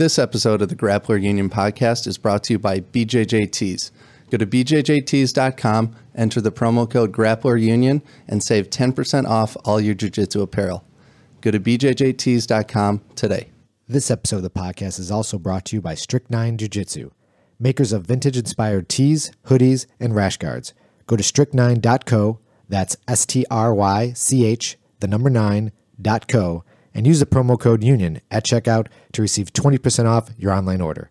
This episode of the Grappler Union podcast is brought to you by BJJTees. Go to BJJTees.com, enter the promo code GrapplerUnion, and save 10% off all your jiu-jitsu apparel. Go to BJJTees.com today. This episode of the podcast is also brought to you by Strychnine Jiu-Jitsu, makers of vintage-inspired tees, hoodies, and rash guards. Go to Strychnine.co, that's S-T-R-Y-C-H, the number 9.co, and use the promo code UNION at checkout to receive 20% off your online order.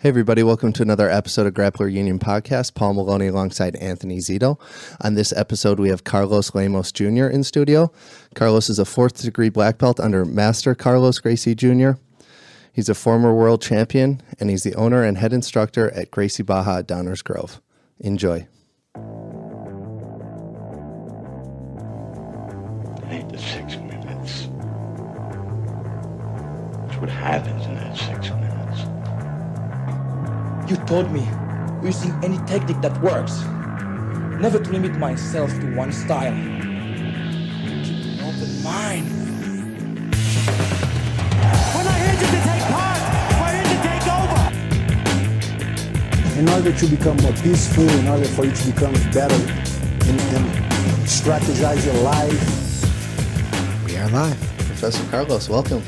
Hey everybody, welcome to another episode of Grappler Union Podcast. Paul Maloney alongside Anthony Zito. On this episode, we have Carlos Lemos Jr. in studio. Carlos is a 4th degree black belt under Master Carlos Gracie Jr. He's a former world champion, and he's the owner and head instructor at Gracie Barra Downers Grove. Enjoy. What happens in that 6 minutes? You told me using any technique that works, never to limit myself to one style. Keep an open mind. We're not here just to take part, we're here to take over. In order to become more peaceful, in order for you to become better and strategize your life. We are live. Professor Carlos, welcome.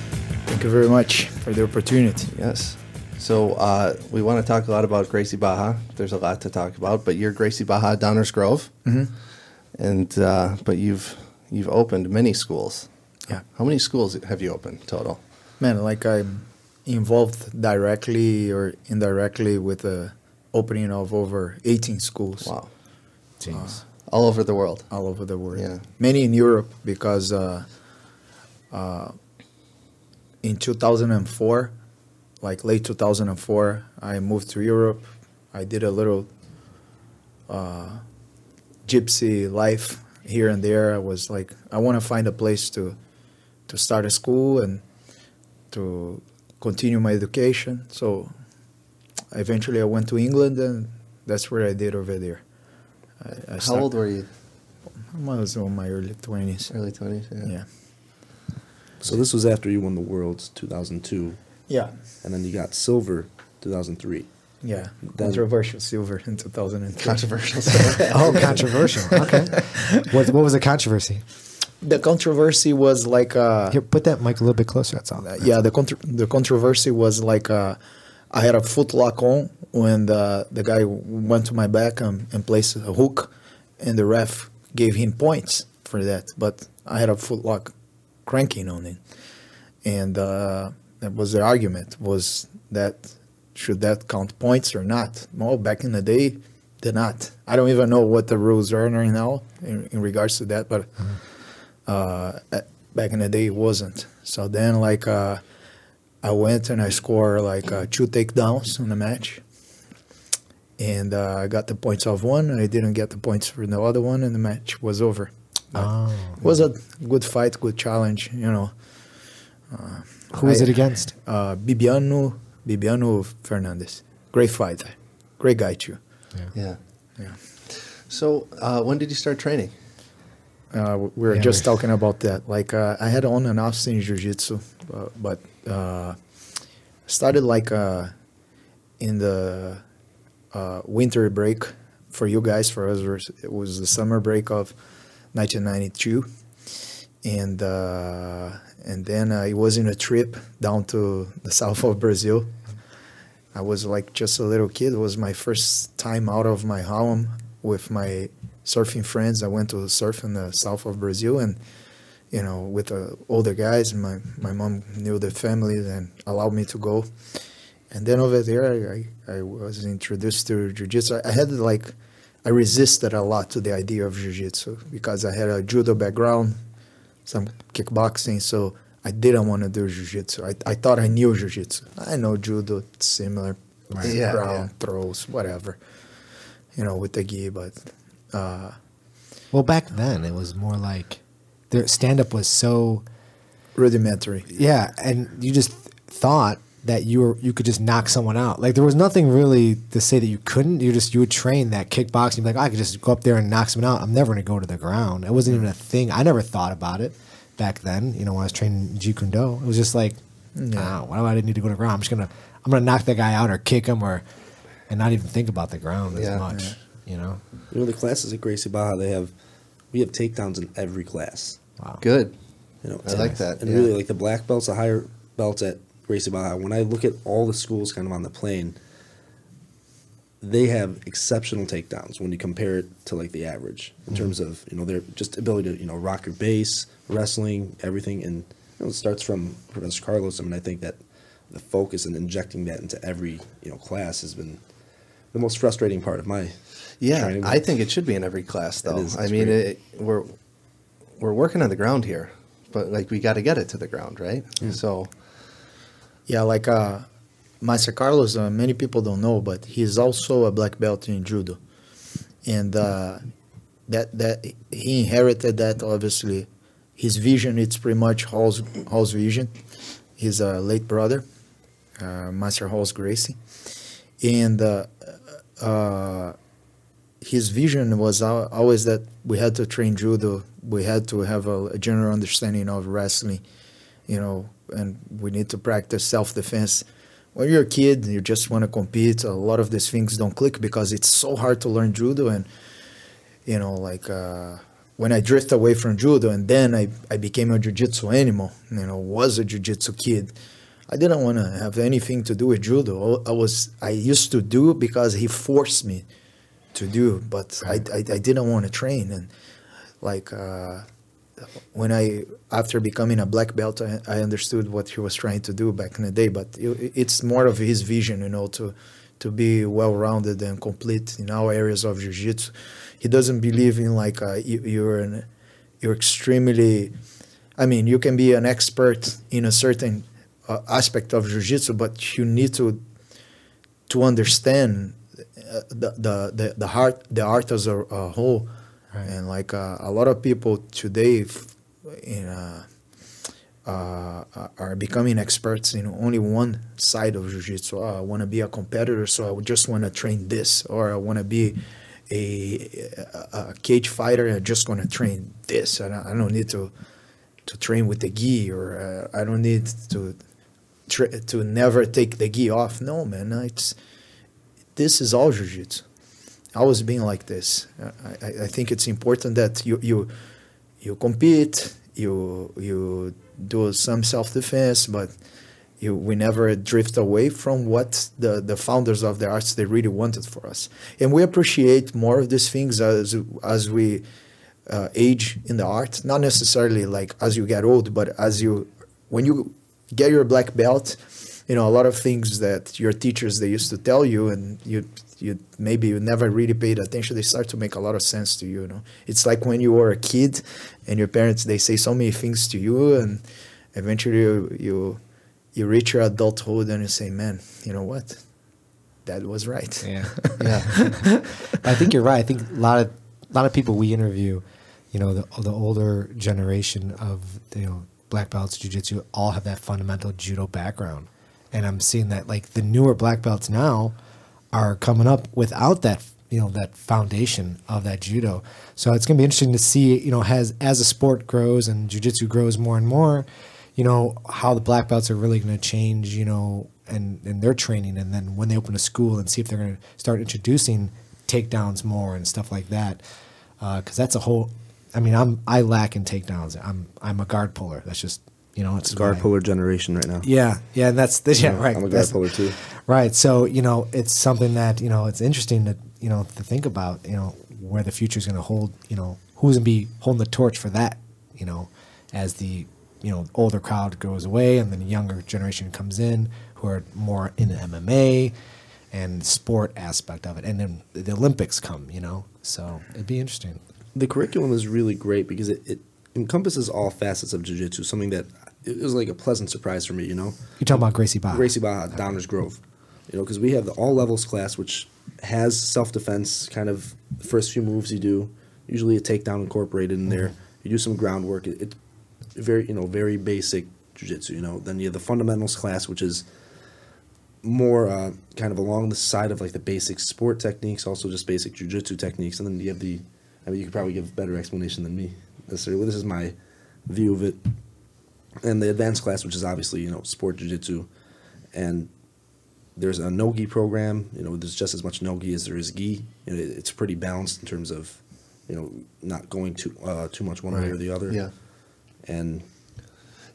Thank you very much for the opportunity. Yes. So we want to talk a lot about Gracie Barra. There's a lot to talk about, but you're Gracie Barra Downers Grove, and but you've opened many schools. Yeah. How many schools have you opened total? Man, like I'm involved directly or indirectly with the opening of over 18 schools. Wow. Jeez. All over the world. All over the world. Yeah. Many in Europe because. In 2004, like late 2004, I moved to Europe. I did a little gypsy life here and there. I was like, I want to find a place to start a school and to continue my education. So eventually I went to England, and that's where I did over there. How old were you? I was in my early 20s. Early 20s, yeah. Yeah. So this was after you won the Worlds 2002. Yeah. And then you got silver 2003. Yeah. Controversial silver in 2003. Controversial silver. Oh, controversial. Okay. What was the controversy? The controversy was like... Here, put that mic a little bit closer. That's all that. Yeah, the controversy was like I had a foot lock on when the guy went to my back and placed a hook, and the ref gave him points for that. But I had a foot lock cranking on it, and that was the argument, was that should that count points or not? No, back in the day did not. I don't even know what the rules are right now in regards to that, but back in the day it wasn't. So then like I went and I scored like 2 takedowns in the match, and I got the points of one, and I didn't get the points for the other one, and the match was over. Oh, it was a good fight, good challenge, you know. Who was it against? Bibiano Fernandez. Great fighter. Great guy too. Yeah. So when did you start training? We were just talking about that. Like I had on and off in jiu-jitsu, but started like in the winter break for you guys. For us, it was the summer break of 1992, and then I was in a trip down to the south of Brazil. I was like just a little kid. It was my first time out of my home with my surfing friends. I went to surf in the south of Brazil, and you know, with older guys. My mom knew the family and allowed me to go. And then over there, I was introduced to jiu-jitsu. I had like, I resisted a lot to the idea of jiu-jitsu because I had a judo background, some kickboxing, so I didn't want to do jiu-jitsu. I thought I knew jiu-jitsu. I know judo, similar, right. Throws, whatever, you know, with the gi, but... well, back then, it was more like the stand-up was so... rudimentary. Yeah, and you just thought that you could just knock someone out. Like there was nothing really to say that you couldn't. You would train that kickboxing. You'd be like, oh, I could just go up there and knock someone out. I'm never gonna go to the ground. It wasn't even a thing. I never thought about it back then. You know, when I was training Jeet Kune Do, it was just like No, why do I need to go to the ground? I'm gonna knock that guy out or kick him and not even think about the ground as much. Yeah. You know. You know the classes at Gracie Barra, we have takedowns in every class. Wow. Good. You know, I like that. And really, like the black belts, the higher belts at Gracie Barra, when I look at all the schools kind of on the plane, they have exceptional takedowns when you compare it to like the average in terms of, you know, their just ability to, you know, rock your base, wrestling, everything. And you know, it starts from Professor Carlos. I mean, I think that the focus and injecting that into every, you know, class has been the most frustrating part of my training. I think it should be in every class though. I mean, we're working on the ground here, but like we got to get it to the ground, right? So yeah, like Master Carlos, many people don't know, but he's also a black belt in judo, and that he inherited that. Obviously, his vision, it's pretty much Hall's vision. His late brother, Master Rolls Gracie, and his vision was always that we had to train judo, we had to have a general understanding of wrestling, you know, and we need to practice self-defense. When you're a kid, you just want to compete. A lot of these things don't click because it's so hard to learn judo. And, you know, like when I drift away from judo and then I became a jiu-jitsu animal, you know, was a jiu-jitsu kid. I didn't want to have anything to do with judo. I used to do because he forced me to do, but I didn't want to train. And like when after becoming a black belt, I understood what he was trying to do back in the day, but it's more of his vision, you know, to be well-rounded and complete in all areas of jiu-jitsu. He doesn't believe in like you're extremely, I mean, you can be an expert in a certain aspect of jiu-jitsu, but you need to understand the art as a whole. Right. And like a lot of people today are becoming experts in only one side of jiu-jitsu. I want to be a competitor, so I just want to train this, or I want to be a cage fighter and I'm just going to train this. I don't need to train with the gi, or I don't need to never take the gi off. No, man, this is all jiu-jitsu. Always been like this. I think it's important that you compete, you do some self-defense, but we never drift away from what the founders of the arts, they really wanted for us. And we appreciate more of these things as we age in the art, not necessarily like as you get old, but when you get your black belt, you know, a lot of things that your teachers, they used to tell you, and you maybe you never really paid attention, they start to make a lot of sense to you, you know. It's like when you were a kid and your parents, they say so many things to you, and eventually you reach your adulthood and you say, man, you know what, that was right. Yeah I think you're right. I think a lot of people we interview, you know, the older generation of, you know, black belts jiu-jitsu all have that fundamental judo background, and I'm seeing that like the newer black belts now are coming up without that, you know, that foundation of that judo. So it's gonna be interesting to see, you know, as the sport grows and jiu-jitsu grows more and more, you know, how the black belts are really going to change, you know, and their training, and then when they open a school, and see if they're going to start introducing takedowns more and stuff like that, because that's a whole. I mean, I lack in takedowns. I'm a guard puller. That's just, you know, it's guard puller generation right now. Yeah, and that's this. Yeah, right. I'm a guard puller too. Right. So, you know, it's something that, you know, it's interesting to, you know, to think about, you know, where the future is going to hold, you know, who's going to be holding the torch for that, you know, as the, you know, older crowd goes away and then the younger generation comes in who are more in the MMA and sport aspect of it. And then the Olympics come, you know, so it'd be interesting. The curriculum is really great because it encompasses all facets of jiu-jitsu, something that it was like a pleasant surprise for me, you know. You're talking about Gracie Barra. Gracie Barra, Downers Grove. You know, because we have the all-levels class, which has self-defense, kind of the first few moves you do, usually a takedown incorporated in there. You do some groundwork. It's very, you know, very basic jiu-jitsu, you know. Then you have the fundamentals class, which is more kind of along the side of like the basic sport techniques, also just basic jiu-jitsu techniques. And then you have the, I mean, you could probably give a better explanation than me necessarily. This is my view of it. and the advanced class, which is obviously, you know, sport jiu-jitsu. And there's a no-gi program. You know, there's just as much no-gi as there is gi. You know, it's pretty balanced in terms of, you know, not going too much one way or the other. Yeah. And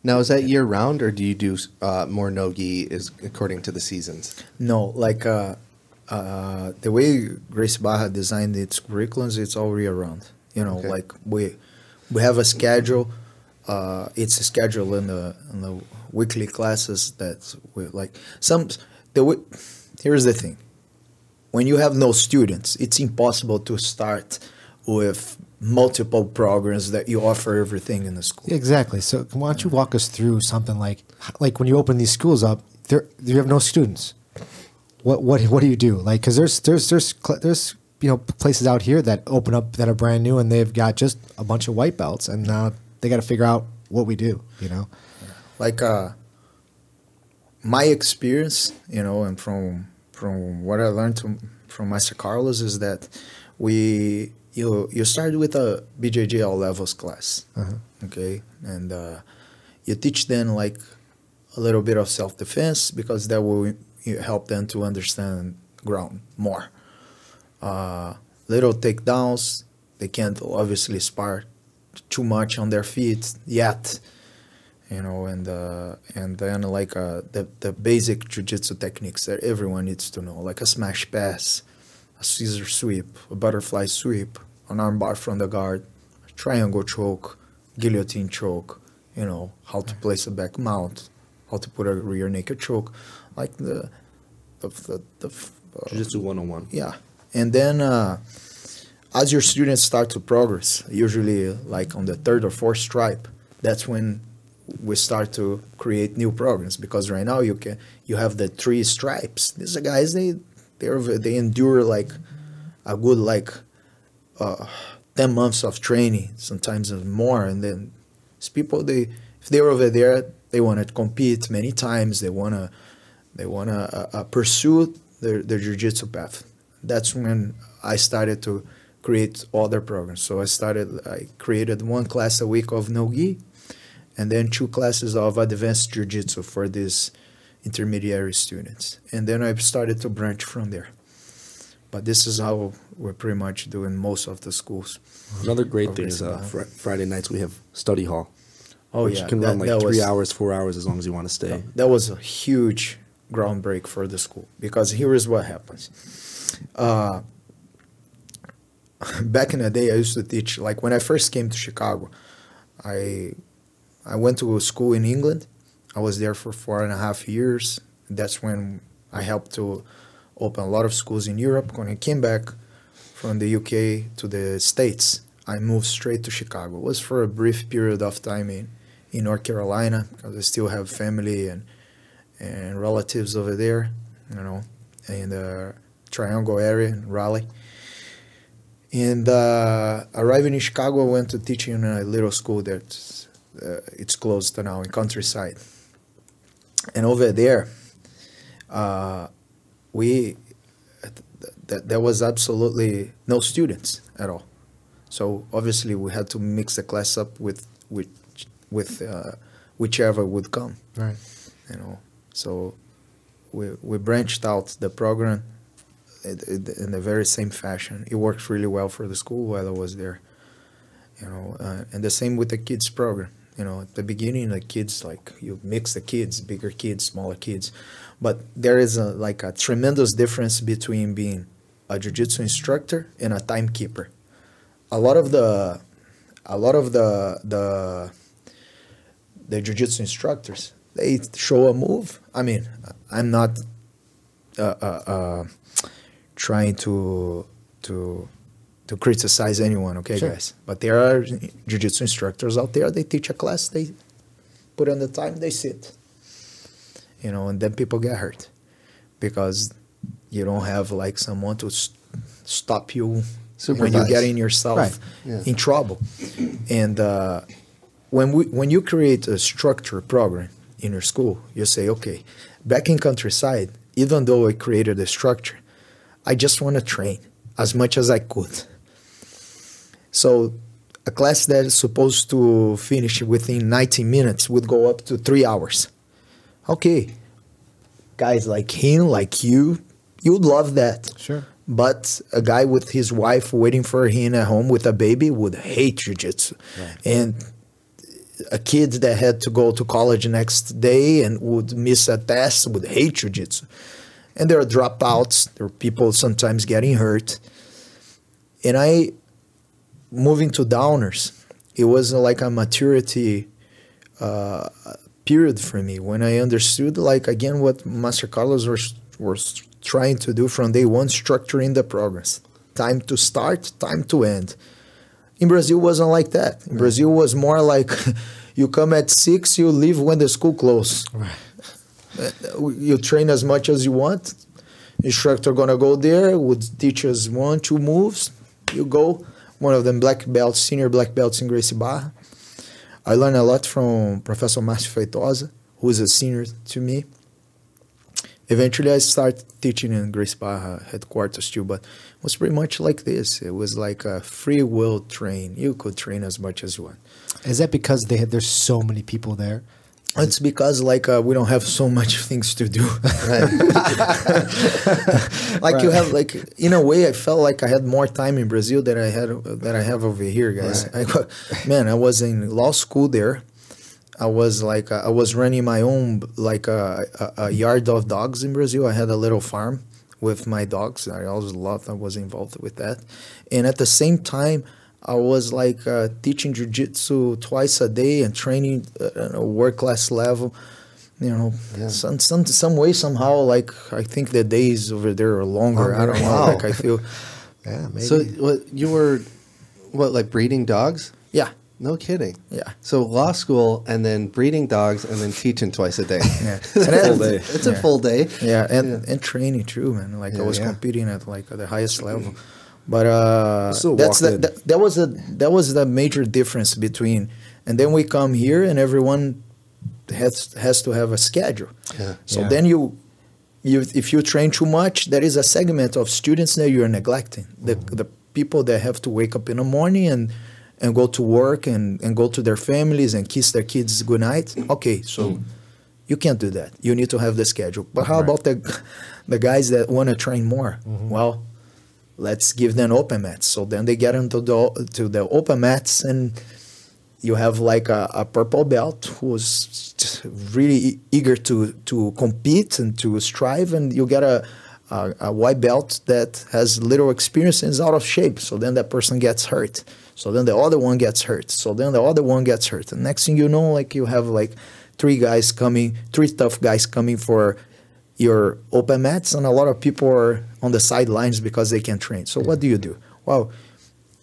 now, is that year round, or do you do more no-gi is according to the seasons? No, like the way Gracie Barra designed its curriculums, it's all year round. You know, like we have a schedule. It's a schedule in the weekly classes that we like here's the thing. When you have no students, it's impossible to start with multiple programs that you offer everything in the school. Exactly. So why don't you walk us through something like when you open these schools up, you have no students. What do you do? Like, because there's you know, places out here that open up that are brand new and they've got just a bunch of white belts, and now they got to figure out what we do, you know? Like my experience, you know, and from what I learned from Master Carlos is that you start with a BJJ all levels class, okay? And you teach them like a little bit of self-defense, because that will help them to understand ground more. Little takedowns, they can't obviously spar too much on their feet yet, you know, and then like the basic jiu-jitsu techniques that everyone needs to know, like a smash pass, a scissor sweep, a butterfly sweep, an armbar from the guard, a triangle choke, guillotine choke, you know, how to place a back mount, how to put a rear naked choke, like the jiu-jitsu 101. Yeah. And then as your students start to progress, usually like on the third or fourth stripe, that's when we start to create new programs, because right now you have the 3 stripes. These are guys, they endure like a good 10 months of training, sometimes more. And then it's people, if they're over there, they want to compete many times. They wanna pursue their jiu-jitsu path. That's when I started to create other programs. So I created 1 class a week of no-gi, and then 2 classes of advanced jiu-jitsu for these intermediary students. And then I started to branch from there. But this is how we're pretty much doing most of the schools. Another great thing is Friday nights we have study hall. Oh, yeah. You can run like 3 hours, 4 hours, as long as you want to stay. That was a huge groundbreak for the school, because here is what happens. Back in the day, I used to teach, like when I first came to Chicago, I went to a school in England. I was there for 4.5 years. That's when I helped to open a lot of schools in Europe. When I came back from the UK to the States, I moved straight to Chicago. It was for a brief period of time in North Carolina, because I still have family and relatives over there, you know, in the Triangle area in Raleigh. And arriving in Chicago, I went to teach in a little school that it's closed now, in Countryside. And over there, there was absolutely no students at all. So obviously we had to mix the class up with whichever would come. Right. You know, so we branched out the program in the very same fashion. It worked really well for the school while I was there, you know, and the same with the kids program. You know, at the beginning, the kids, like, you mix the kids, bigger kids, smaller kids, but there is a tremendous difference between being a jiu-jitsu instructor and a timekeeper. A lot of the jiu-jitsu instructors, they show a move. I mean, I'm not trying to criticize anyone, okay, sure, guys? But there are jiu-jitsu instructors out there. They teach a class, they put on the time, they sit, you know, and then people get hurt because you don't have like someone to stop you when you're getting yourself in trouble. And when you create a structured program in your school, you say, okay, back in Countryside, even though I created a structure, I just want to train as much as I could. So a class that is supposed to finish within 90 minutes would go up to 3 hours. Okay, guys like him, like you, you'd love that. Sure. But a guy with his wife waiting for him at home with a baby would hate jiu-jitsu. Right. And a kid that had to go to college next day and would miss a test would hate jiu-jitsu. And there are dropouts. There are people sometimes getting hurt. And I, moving to Downers, it was like a maturity period for me when I understood, like, again, what Master Carlos was trying to do from day one, structuring the programs. Time to start, time to end. In Brazil, it wasn't like that. In Brazil, it was more like you come at 6, you leave when the school closes. Right. You train as much as you want. Instructor gonna go there, would teach us 1, 2 moves. You go. One of them black belts, senior black belts in Gracie Barra. I learned a lot from Professor Márcio Feitosa, who is a senior to me. Eventually, I started teaching in Gracie Barra headquarters too, but it was pretty much like this. It was like a free will train. You could train as much as you want. Is that because they had, there's so many people there? It's because, like, we don't have so much things to do. Right. Like, right. You have, like, in a way, I felt like I had more time in Brazil than I had that I have over here, guys. Right. I was in law school there. I was like, I was running my own, like, a yard of dogs in Brazil. I had a little farm with my dogs. I always loved. I was involved with that, and at the same time, I was like teaching jiu-jitsu twice a day and training at a world-class level, you know. Yeah. Some way, somehow, like, I think the days over there are longer. I don't know. Wow. Like, I feel. Yeah, maybe. So you were, like breeding dogs? Yeah. No kidding. Yeah. So law school and then breeding dogs and then teaching twice a day. Yeah. It's a full day. Yeah, and training too, man. Like, I was competing at, like, at the highest level. But that was the major difference between, and then we come here and everyone has to have a schedule. Yeah. So then if you train too much, there is a segment of students that you're neglecting. The people that have to wake up in the morning and go to work and go to their families and kiss their kids goodnight. Okay, so you can't do that. You need to have the schedule. But how about the guys that want to train more? Well, let's give them open mats. So then they get into the open mats, and you have like a purple belt who's really eager to compete and to strive, and you get a white belt that has little experience and is out of shape. So then that person gets hurt. So then the other one gets hurt. So then the other one gets hurt. And next thing you know, like, you have like three tough guys coming for your open mats, and a lot of people are on the sidelines because they can't train. So what do? Well,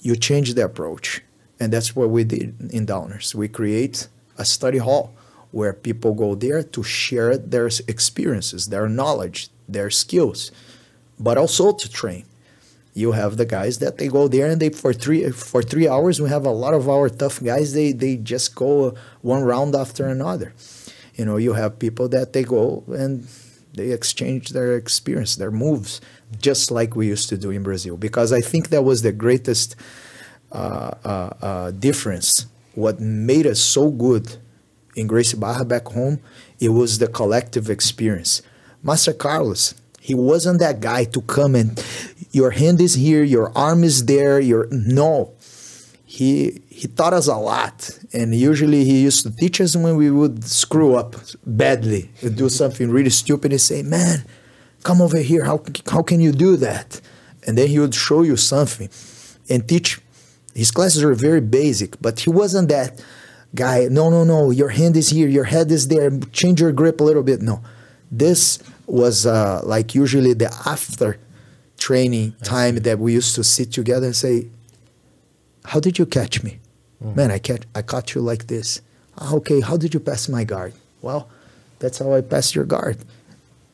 you change the approach, and that's what we did in Downers. We create a study hall where people go there to share their experiences, their knowledge, their skills, but also to train. You have the guys that they go there and they for three hours. We have a lot of our tough guys. They just go one round after another. You know, you have people that they go and they exchange their experience, their moves, just like we used to do in Brazil. Because I think that was the greatest difference. What made us so good in Gracie Barra back home, it was the collective experience. Master Carlos, he wasn't that guy to come and your hand is here, your arm is there, no. He taught us a lot, and usually he used to teach us when we would screw up badly and do something really stupid and say, man, come over here, how can you do that? And then he would show you something and teach. His classes were very basic, but he wasn't that guy, no, your hand is here, your head is there, change your grip a little bit. No, this was like usually the after training time that we used to sit together and say, how did you catch me? Man, I caught you like this. Okay, how did you pass my guard? Well, that's how I passed your guard.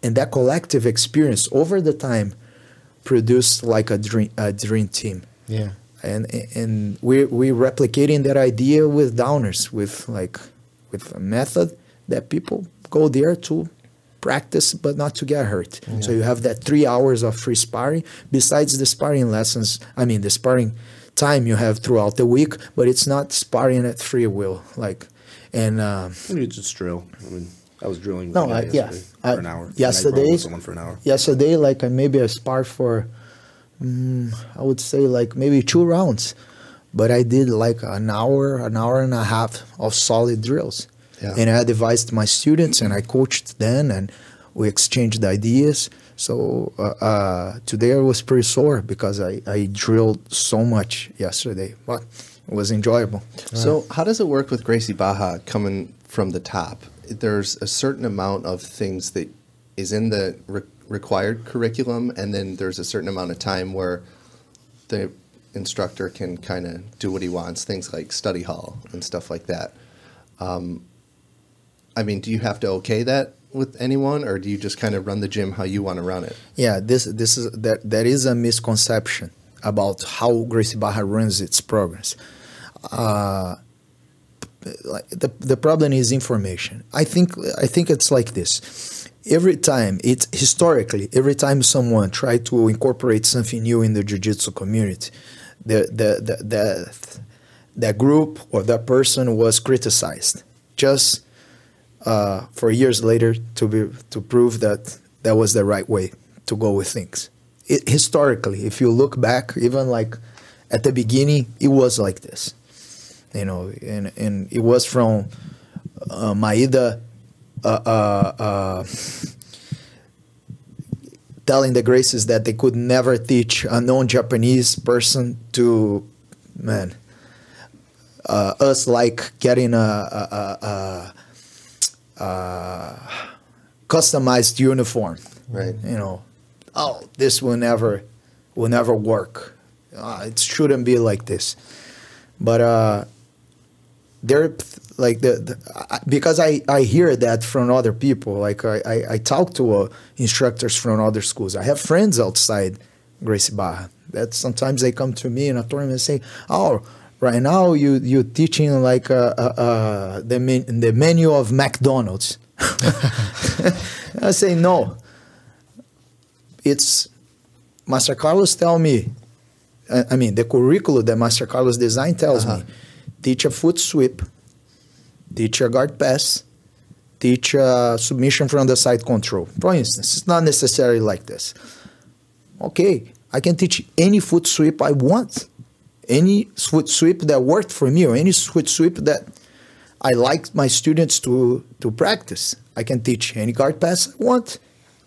And that collective experience over the time produced like a dream team. Yeah. And we're replicating that idea with Downers, with a method that people go there to practice but not to get hurt. Yeah. So you have that 3 hours of free sparring besides the sparring lessons. I mean, the sparring time you have throughout the week, but it's not sparring at free will, like, and it's just drill. I mean, I was drilling for an hour. Yesterday, with someone for an hour. Yesterday, like, I sparred for, I would say, like, maybe 2 rounds, but I did like an hour and a half of solid drills. Yeah. And I advised my students, and I coached then, and we exchanged ideas. So today I was pretty sore because I drilled so much yesterday, but it was enjoyable. Right. So how does it work with Gracie Barra coming from the top? There's a certain amount of things that is in the required curriculum, and then there's a certain amount of time where the instructor can kind of do what he wants, things like study hall and stuff like that. I mean, do you have to okay that with anyone, or do you just kind of run the gym how you want to run it? Yeah, this is that is a misconception about how Gracie Barra runs its programs. Like the problem is information. I think it's like this. Every time, it's historically, every time someone tried to incorporate something new in the jiu-jitsu community, that group or that person was criticized, just for years later to prove that that was the right way to go with things. Historically, if you look back, even like at the beginning, it was like this, you know, and it was from Maeda telling the Gracies that they could never teach a non-Japanese person to, man, us, like getting a customized uniform, right? You know, oh, this will never work. It shouldn't be like this. But they're like because I hear that from other people. Like I talk to instructors from other schools. I have friends outside Gracie Barra that sometimes they come to me in a tournament and say, oh, right now you're teaching like the menu of McDonald's. I say, no. It's Master Carlos tell me, I mean, the curriculum that Master Carlos designed tells me, teach a foot sweep, teach a guard pass, teach a submission from the side control. For instance, it's not necessarily like this. Okay, I can teach any foot sweep I want. Any foot sweep that worked for me, or any foot sweep that I like my students to practice. I can teach any guard pass I want.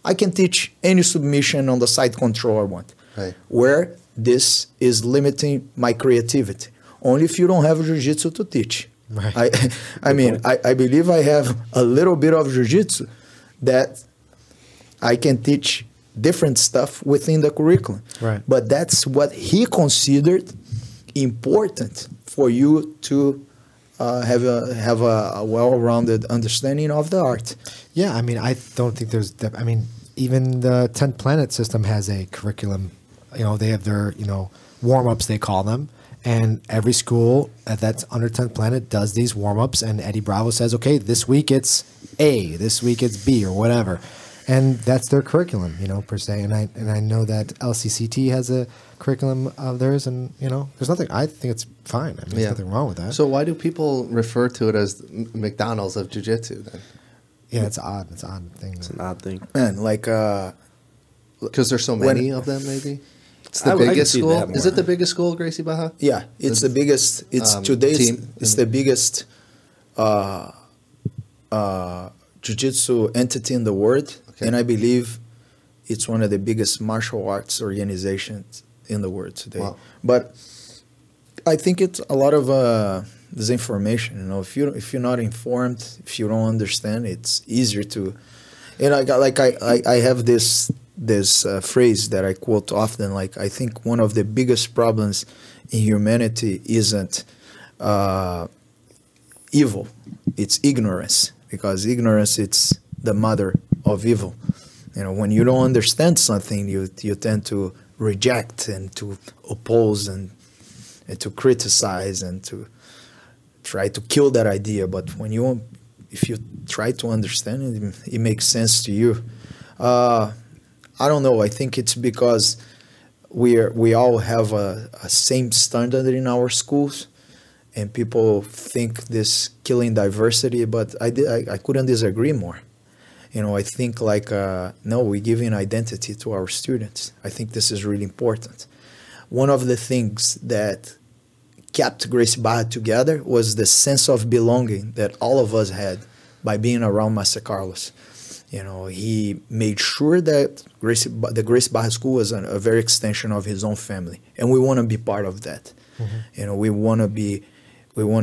I can teach any submission on the side control I want. Right. Where this is limiting my creativity. Only if you don't have jiu-jitsu to teach. Right. I mean, I believe I have a little bit of jiu-jitsu that I can teach different stuff within the curriculum. Right. But that's what he considered important for you to have a well-rounded understanding of the art. Yeah, I mean, I don't think there's. I mean, even the 10th Planet system has a curriculum. You know, they have their warm-ups, they call them, and every school that's under 10th Planet does these warm-ups. And Eddie Bravo says, okay, this week it's A, this week it's B, or whatever. And that's their curriculum, you know, per se. And I know that LCCT has a curriculum of theirs, and you know, there's nothing. I think it's fine. I mean, there's nothing wrong with that. So why do people refer to it as McDonald's of jiu-jitsu then? Yeah, it's odd. It's an odd thing. It's an odd thing. And like, because there's so many of them, maybe. It's the biggest school. Is it the biggest school, Gracie Barra? Yeah, it's the biggest. It's today's. Team. It's the biggest. Jiu-jitsu entity in the world, okay. And I believe it's one of the biggest martial arts organizations in the world today. Wow. But I think it's a lot of disinformation. You know, if you're not informed, if you don't understand, it's easier to. And I got like I have this phrase that I quote often. Like, I think one of the biggest problems in humanity isn't evil; it's ignorance. Because ignorance, it's the mother of evil. You know, when you don't understand something, you tend to reject and to oppose and to criticize and to try to kill that idea. But when you, if you try to understand it, it makes sense to you. I don't know. I think it's because we all have a same standard in our schools, and people think this killing diversity, but I couldn't disagree more. You know, I think like, no, we give an identity to our students. I think this is really important. One of the things that kept Gracie Barra together was the sense of belonging that all of us had by being around Master Carlos. You know, he made sure that the Gracie Barra School was a very extension of his own family. And we want to be part of that. Mm-hmm. You know, we want to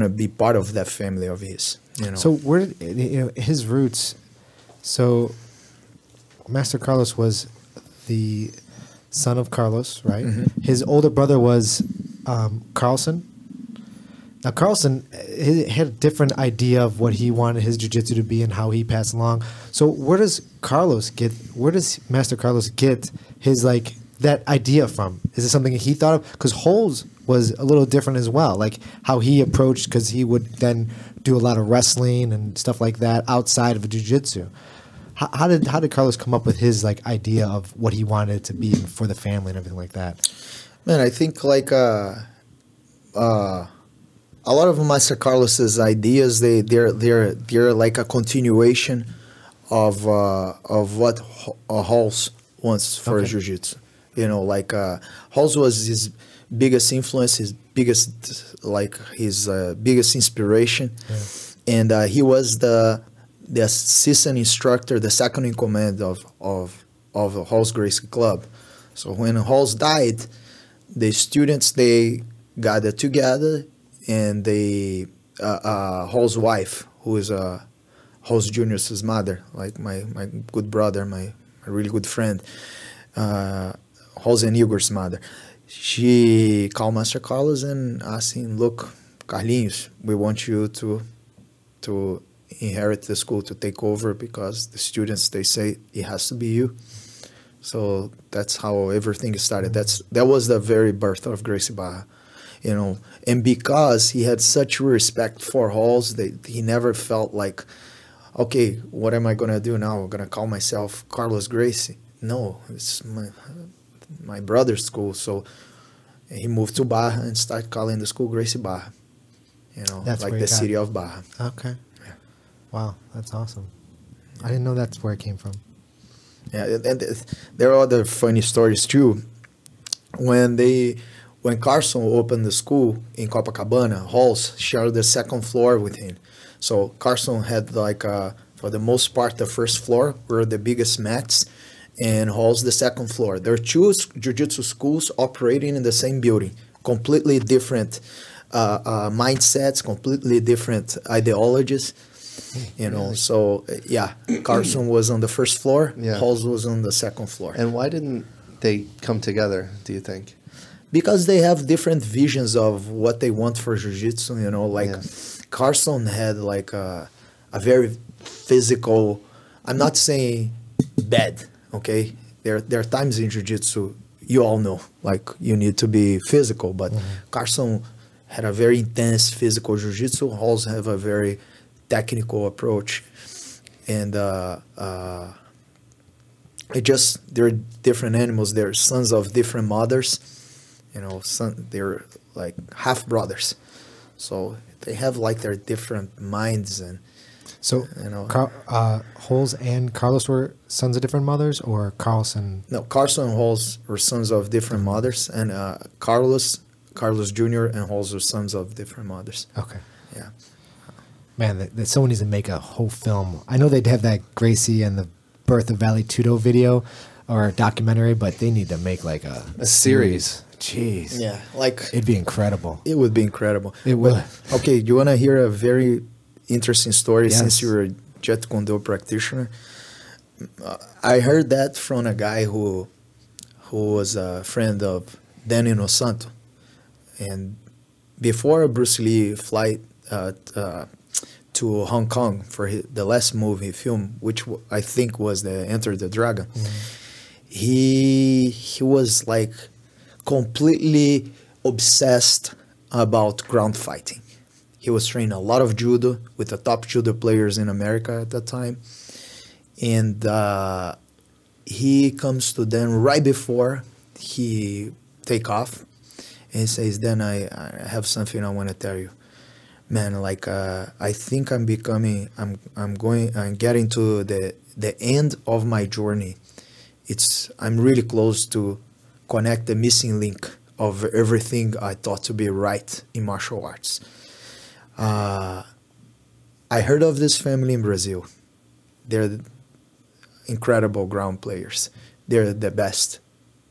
be part of that family of his. You know. So where, you know, his roots... So Master Carlos was the son of Carlos, right? Mm-hmm. His older brother was Carlson. Now, Carlson had a different idea of what he wanted his jiu-jitsu to be and how he passed along. So where does Master Carlos get his, like, that idea from? Is it something he thought of? Because Holes was a little different as well, like how he approached, because he would then do a lot of wrestling and stuff like that outside of jiu-jitsu. How did Carlos come up with his, like, idea of what he wanted it to be for the family and everything like that? Man, I think like a lot of Master Carlos's ideas, they're like a continuation of what Halls wants for jiu-jitsu. You know, like Halls was his biggest influence, his biggest, like, his biggest inspiration, yeah. And he was the assistant instructor, the second in command of the Rolls Gracie Club. So when Rolls died, the students, they gathered together, and they Rolls' wife, who is Rolls Jr.'s mother, like my good brother, my really good friend, Rolls and Igor's mother, she called Master Carlos and asked him, "Look, Carlinhos, we want you to inherit the school, to take over, because the students, they say it has to be you." So that's how everything started. That was the very birth of Gracie Barra, you know. And because he had such respect for Halls, he never felt like, okay, what am I gonna do now? I'm gonna call myself Carlos Gracie. No, it's my brother's school. So he moved to Barra and started calling the school Gracie Barra. You know, that's like the city of Barra. Okay. Wow, that's awesome. I didn't know that's where it came from. Yeah, and there are other funny stories too. When Carson opened the school in Copacabana, Halls shared the second floor with him. So Carson had, like, for the most part, the first floor were the biggest mats, and Halls the second floor. There are two jiu-jitsu schools operating in the same building, completely different mindsets, completely different ideologies. You know, really? So yeah, Carson was on the first floor, yeah. Halls was on the second floor. And why didn't they come together, do you think? Because they have different visions of what they want for jiu-jitsu, you know, like, yeah. Carson had like a very physical, I'm not saying bad, okay? There are times in jiu-jitsu, you all know, like, you need to be physical, but Carson had a very intense physical jiu-jitsu. Halls have a very technical approach, and it just, they're different animals. They're sons of different mothers, you know. They're like half brothers, so they have like their different minds. And so, you know, Holes and Carlos were sons of different mothers, or Carlson? No, Carlson and Holes were sons of different mothers, and Carlos Jr. and Holes were sons of different mothers. Okay. Yeah. Man, someone needs to make a whole film. I know they'd have that Gracie and the Birth of Valley Tudo video or documentary, but they need to make like a series. Jeez. Yeah, like, it'd be incredible. It would be incredible. It would. Okay, you want to hear a very interesting story? Yes. Since you're a Jeet Kune Do practitioner, I heard that from a guy who was a friend of Danny Inosanto, and before Bruce Lee flight to Hong Kong for the last movie film, which I think was the Enter the Dragon. He was like completely obsessed about ground fighting. He was training a lot of judo with the top judo players in America at that time. And he comes to them right before he take off. And he says, "Then I have something I want to tell you, man. Like I think I'm becoming, I'm getting to the end of my journey. I'm really close to connect the missing link of everything I thought to be right in martial arts. I heard of this family in Brazil. They're incredible ground players. They're the best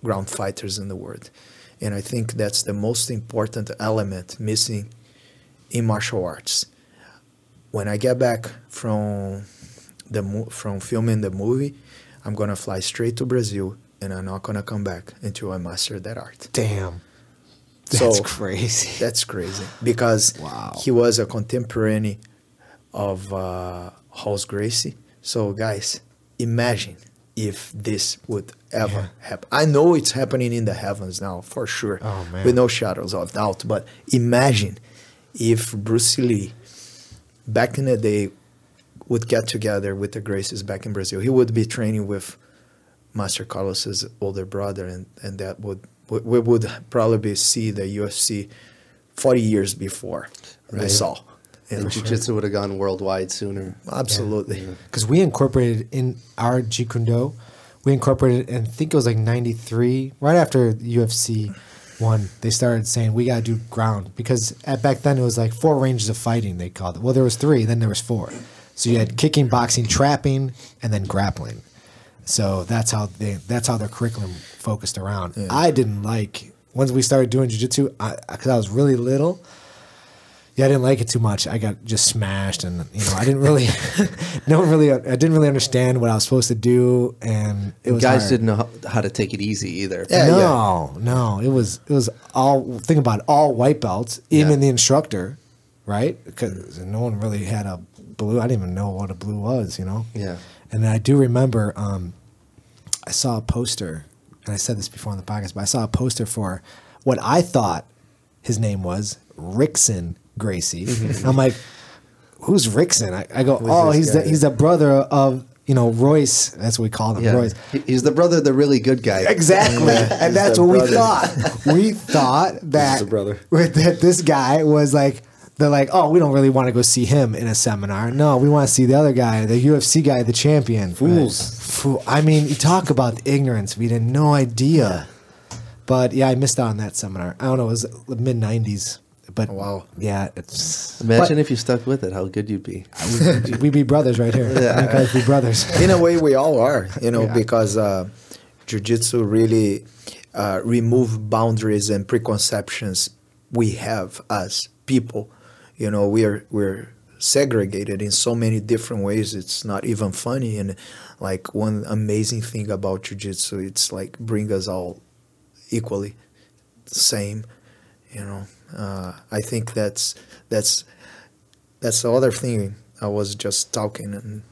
ground fighters in the world. And I think that's the most important element missing in martial arts. When I get back from filming the movie, I'm going to fly straight to Brazil, and I'm not going to come back until I master that art." Damn. That's crazy. That's crazy. Because he was a contemporary of Rolls Gracie. So, guys, imagine if this would ever happen. I know it's happening in the heavens now, for sure. Oh, man. With no shadows of doubt. But imagine if Bruce Lee, back in the day, would get together with the Gracies back in Brazil. He would be training with Master Carlos's older brother, and that would, we would probably see the UFC 40 years before they saw. And jiu-jitsu would have gone worldwide sooner. Absolutely. Because we incorporated in our Jeet Kune Do, we incorporated, and I think it was like 93, right after UFC 1, they started saying, we got to do ground. Because back then it was like 4 ranges of fighting, they called it. Well, there was 3, then there was 4. So you had kicking, boxing, trapping, and then grappling. So that's how their curriculum focused around. Yeah. I didn't like, once we started doing jiu-jitsu, because I was really little, I didn't like it too much. I got just smashed, and you know, I didn't really, I didn't really understand what I was supposed to do, and it was hard. Didn't know how to take it easy either. Yeah, no, it was all, think about it, all white belts, even the instructor, right? Because no one really had a blue. I didn't even know what a blue was, you know. Yeah. And I do remember, I saw a poster, and I said this before on the podcast, but I saw a poster for what I thought his name was, Rickson Gracie. I'm like, who's Rickson? I go, oh, he's the brother of, you know, Royce. That's what we call him, Royce. He's the brother of the really good guy. Exactly. And that's what we thought. We thought that, that this guy was like, they're like, oh, we don't really want to go see him in a seminar. No, we want to see the other guy, the UFC guy, the champion. Fools. Right. I mean, you talk about the ignorance. We had no idea. But, yeah, I missed out on that seminar. I don't know. It was the mid-90s. But, yeah. Imagine if you stuck with it, how good you'd be. We'd be brothers right here. Yeah. We'd be brothers. In a way, we all are, you know, because jiu-jitsu really removed boundaries and preconceptions we have as people. You know, we're segregated in so many different ways. It's not even funny. And like one amazing thing about jiu-jitsu, it's like bring us all equally same. You know, I think that's the other thing I was just talking. And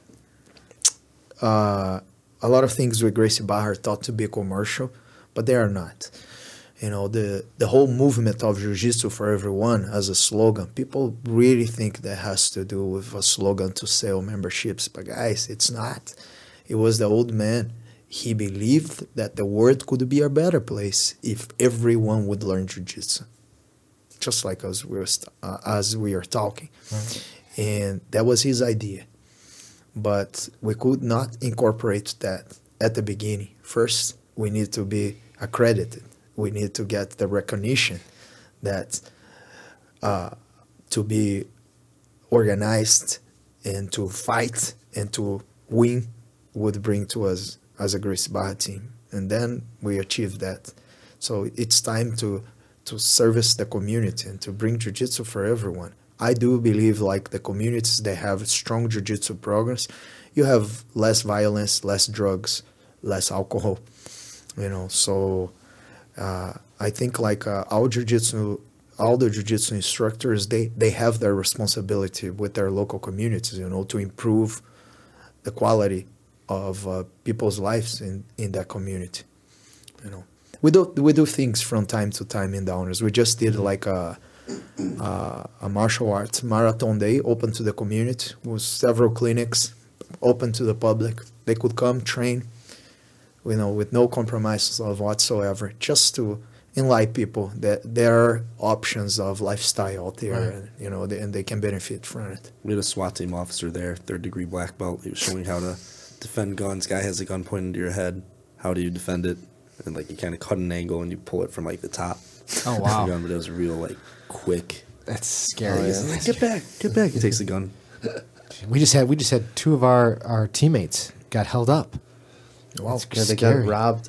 a lot of things with Gracie Barra are thought to be commercial, but they are not. You know, the whole movement of jiu-jitsu for everyone as a slogan, people really think that has to do with a slogan to sell memberships. But guys, it's not. It was the old man. He believed that the world could be a better place if everyone would learn jiu-jitsu, just like as we are talking. Right. And that was his idea. But we could not incorporate that at the beginning. First, we need to be accredited. We need to get the recognition that to be organized and to fight and to win would bring to us as a Gracie Barra team. And then we achieved that. So it's time to service the community and to bring jiu-jitsu for everyone. I do believe like the communities, they have strong jiu-jitsu programs. You have less violence, less drugs, less alcohol, you know, so... I think like all the jiu-jitsu instructors, they have their responsibility with their local communities, you know, to improve the quality of people's lives in that community. You know, we do things from time to time in Downers. We just did like a martial arts marathon day open to the community with several clinics open to the public. They could come train. you know, with no compromises of whatsoever, just to enlighten people that there are options of lifestyle out there, right. And, you know, they can benefit from it. We had a SWAT team officer there, 3rd degree black belt. He was showing how to defend guns. Guy has a gun pointed to your head. How do you defend it? And like you kind of cut an angle and you pull it from like the top. Oh wow! But it was real like quick. That's scary. Oh, yeah. Isn't it? Get back! Get back! He takes the gun. We just had 2 of our teammates got held up. Wow, yeah, they got robbed.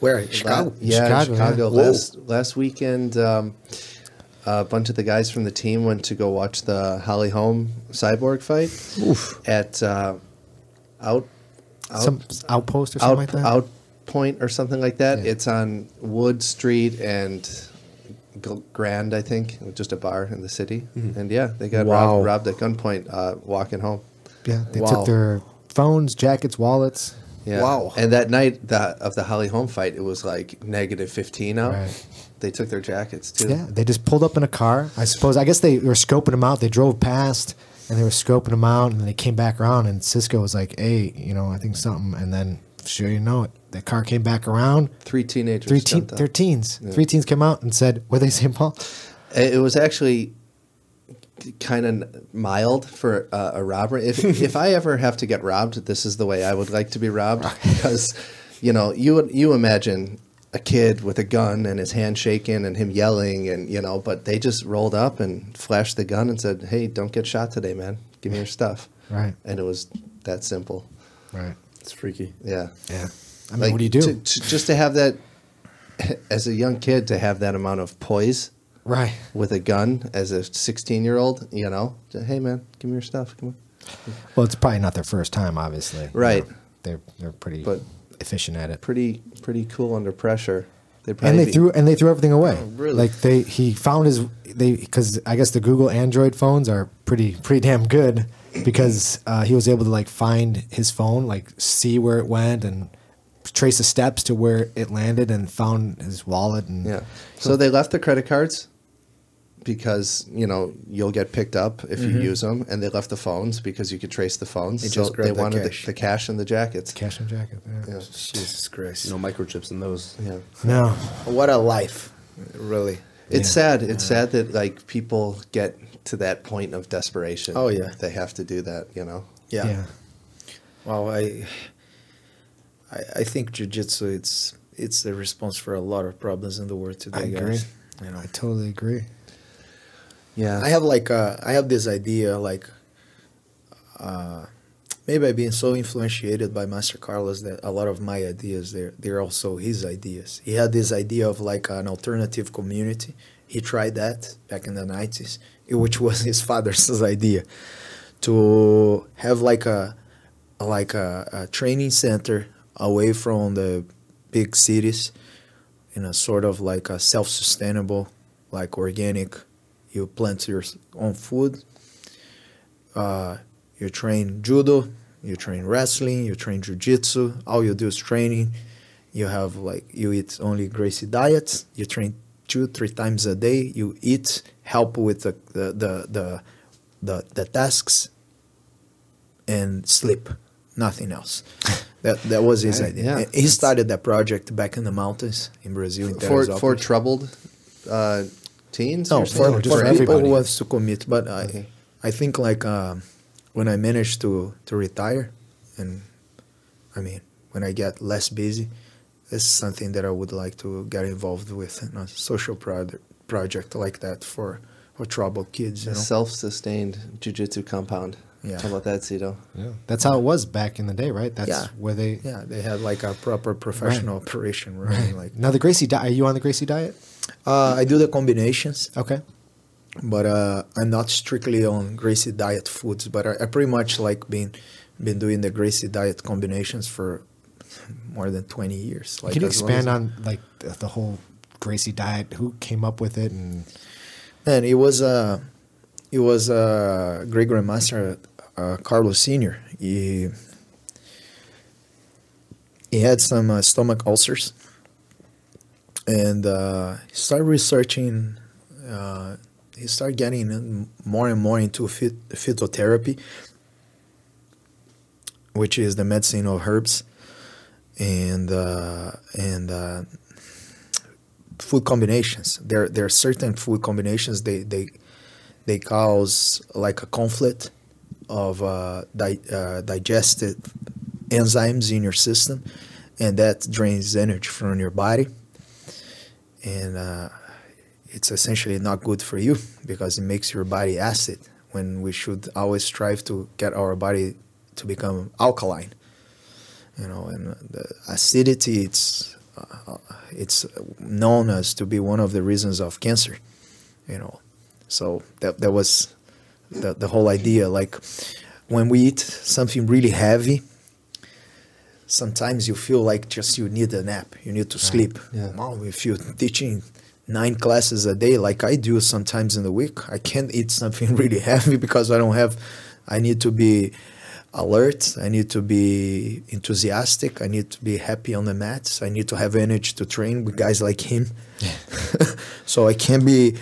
Where? Chicago. Yeah, Chicago. Last weekend, a bunch of the guys from the team went to go watch the Holly Holm Cyborg fight. Oof. At outpost or something like that. Outpoint or something like that. Yeah. It's on Wood Street and Grand, I think, just a bar in the city. Mm-hmm. And yeah, they got robbed at gunpoint walking home. Yeah, they took their phones, jackets, wallets. Yeah. Wow. And that night of the Holly Holm fight, it was like -15 out. Right. They took their jackets too. Yeah, they just pulled up in a car. I suppose, I guess they were scoping them out. They drove past and they were scoping them out and they came back around and Cisco was like, hey, you know, I think something. And then sure you know it. That car came back around. 3 teenagers. 3 teens. Yeah. 3 teens came out and said, were they St. Paul? It was actually kind of mild for a robbery. If I ever have to get robbed, this is the way I would like to be robbed. Because, you know, you imagine a kid with a gun and his hand shaking and him yelling and, you know, but they just rolled up and flashed the gun and said, hey, don't get shot today, man. Give me your stuff. Right. And it was that simple. Right. It's freaky. Yeah. Yeah. I mean, like, what do you do? Just to have that, as a young kid, to have that amount of poise, right? With a gun, as a 16-year-old, you know, hey man, give me your stuff, come on. Well, it's probably not their first time, obviously. Right. You know, they're pretty efficient at it. Pretty cool under pressure. And they threw everything away. Oh, really? Like he found because I guess the Google Android phones are pretty damn good because he was able to like find his phone, like see where it went and trace the steps to where it landed and found his wallet. And yeah. So they left the credit cards because, you know, you'll get picked up if you use them. And they left the phones because you could trace the phones. They wanted the cash and the jackets. Cash and jacket. Yeah. Jesus Christ. No microchips in those. Yeah. No. What a life. Really. It's sad. It's sad that like people get to that point of desperation. Oh yeah. They have to do that, you know? Yeah. Yeah. Well, I think jiu-jitsu, it's the response for a lot of problems in the world today, guys. You know, I totally agree. Yeah, I have like I have this idea like maybe I've been so influentiated by Master Carlos that a lot of my ideas they're also his ideas. He had this idea of like an alternative community. He tried that back in the 90s, which was his father's idea to have like a training center away from the big cities in a sort of like a self-sustainable, like organic, you plant your own food, you train judo, you train wrestling, you train jiu-jitsu, all you do is training, you have like, you eat only Gracie diets, you train 2-3 times a day, you eat, help with the tasks, and sleep, nothing else. That was his idea. Yeah. He started that project back in the mountains in Brazil. For troubled teens? No, for people who wants to commit. But I think like when I managed to retire, and I mean, when I get less busy, it's something that I would like to get involved with, in a social project like that for troubled kids. You know? Self-sustained jiu-jitsu compound. Yeah. How about that, Cito? Yeah. That's how it was back in the day, right? That's where they... Yeah, they had like a proper professional operation. Right. Like, now the Gracie diet, are you on the Gracie diet? I do the combinations. Okay. But I'm not strictly on Gracie diet foods, but I pretty much like been doing the Gracie diet combinations for more than 20 years. Like, can you expand on like the whole Gracie diet? Who came up with it? And it was great grandmaster Carlos Sr. He had some stomach ulcers, and started researching. He started getting more and more into phytotherapy, which is the medicine of herbs, and food combinations. There are certain food combinations they cause like a conflict of digestive enzymes in your system, and that drains energy from your body, and it's essentially not good for you because it makes your body acid, when we should always strive to get our body to become alkaline. You know, and the acidity, it's known as to be one of the reasons of cancer, you know. So that was the whole idea. Like, when we eat something really heavy, sometimes you feel like just you need a nap, you need to sleep. Yeah. Mom, if you're teaching 9 classes a day like I do sometimes in the week, I can't eat something really heavy because I need to be alert, I need to be enthusiastic, I need to be happy on the mats, I need to have energy to train with guys like him. Yeah. So I can't be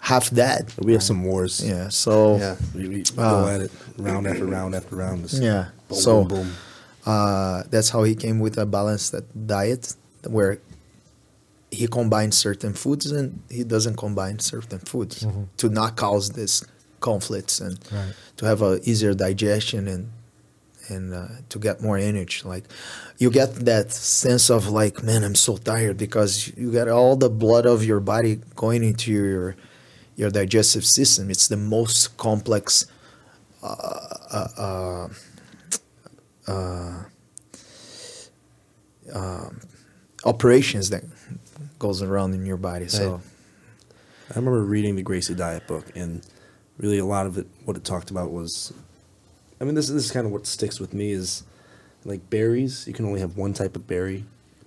half that. We have some wars. Yeah, so yeah, we go at it round after round after round. Yeah, boom, so boom. That's how he came with a balanced diet, where he combines certain foods and he doesn't combine certain foods, mm-hmm, to not cause this conflicts and right, to have a easier digestion and to get more energy. Like, you get that sense of like, man, I'm so tired, because you got all the blood of your body going into your digestive system. It's the most complex operations that goes around in your body. So I remember reading the Gracie Diet book, and really a lot of it, what it talked about was, I mean, this is kind of what sticks with me, is like berries, you can only have one type of berry.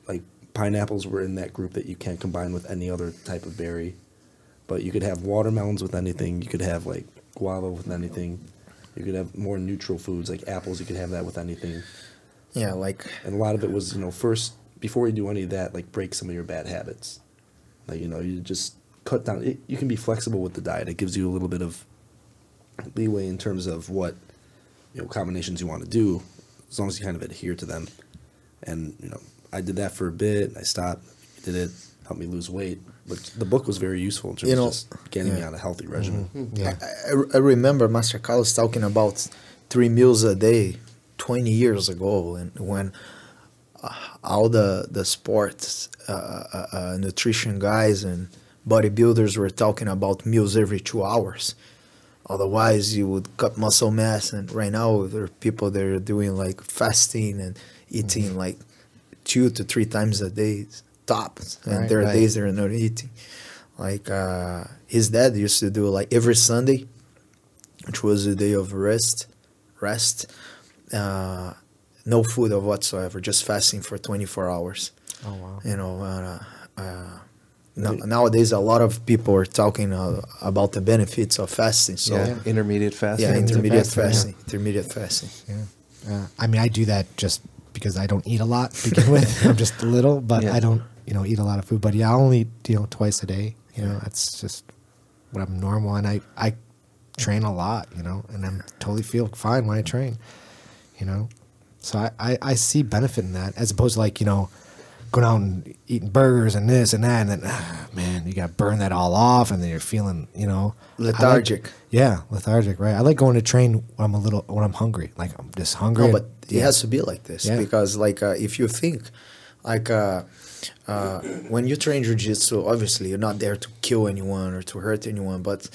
Like pineapples were in that group that you can't combine with any other type of berry, but you could have watermelons with anything, you could have like guava with anything, you could have more neutral foods like apples, you could have that with anything. Yeah, like, and a lot of it was, you know, first, before you do any of that, like, break some of your bad habits. Like, you know, you just cut down. You can be flexible with the diet. It gives you a little bit of leeway in terms of what, you know, combinations you want to do, as long as you kind of adhere to them. And, you know, I did that for a bit. I stopped, did it, helped me lose weight. But the book was very useful in terms, you know, of just getting, yeah, me on a healthy regimen. Mm-hmm. Yeah. I remember Master Carlos talking about 3 meals a day 20 years ago, and when all the sports nutrition guys and bodybuilders were talking about meals every 2 hours. Otherwise, you would cut muscle mass. And right now, there are people that are doing like fasting and eating, mm-hmm, like 2 to 3 times a day tops. And right, there are days they're not eating. Like his dad used to do like every Sunday, which was a day of rest. No food of whatsoever, just fasting for 24 hours. Oh, wow. You know, nowadays a lot of people are talking about the benefits of fasting. So yeah, intermediate fasting. Yeah, intermediate fasting. Yeah. I mean, I do that just because I don't eat a lot to begin with. I'm just little, but yeah, I don't, you know, eat a lot of food. But yeah, I only, you know, twice a day. You know, that's just what I'm normal. And I train a lot, you know, and I'm totally feel fine when I train, you know. So I see benefit in that, as opposed to like, you know, going out and eating burgers and this and that, and then, man, you got to burn that all off, and then you're feeling, you know, lethargic. Like, yeah, lethargic, right? I like going to train when I'm when I'm hungry, like I'm just hungry. No, but it has to be like this, because like if you think, like when you train jiu-jitsu, obviously you're not there to kill anyone or to hurt anyone, but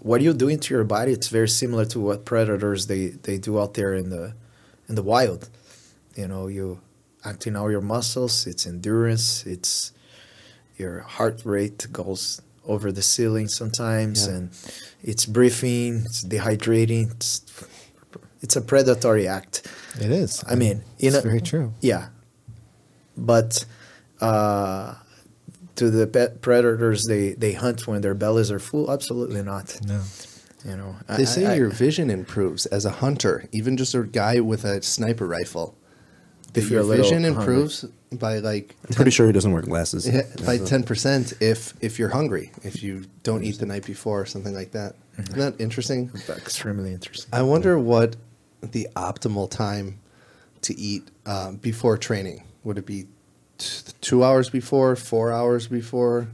what you're doing to your body, it's very similar to what predators they do out there in the wild. You know, you acting out your muscles, it's endurance, it's your heart rate goes over the ceiling sometimes, and it's breathing, it's dehydrating, it's a predatory act. It is. I mean, it's very true. Yeah, but to the predators, they hunt when their bellies are full? Absolutely not. No. You know, they say your vision improves as a hunter, even just a guy with a sniper rifle. If your vision improves by like... I'm pretty sure he doesn't wear glasses. Yeah, by 10% if you're hungry, if you don't eat the night before or something like that. Mm-hmm. Isn't that interesting? That's extremely interesting. I wonder what the optimal time to eat before training? Would it be 2 hours before, 4 hours before?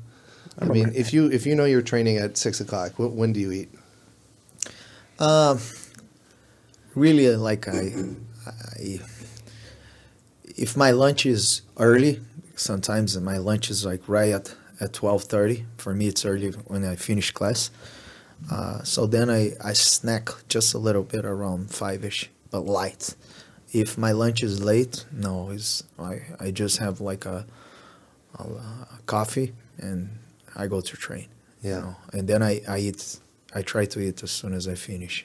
I mean, if you know you're training at 6 o'clock, when do you eat? Really, like if my lunch is early, sometimes my lunch is like right at 12:30. For me, it's early when I finish class. So then I snack just a little bit around 5-ish, but light. If my lunch is late, no, I just have like a coffee and I go to train. Yeah. You know? And then I try to eat as soon as I finish.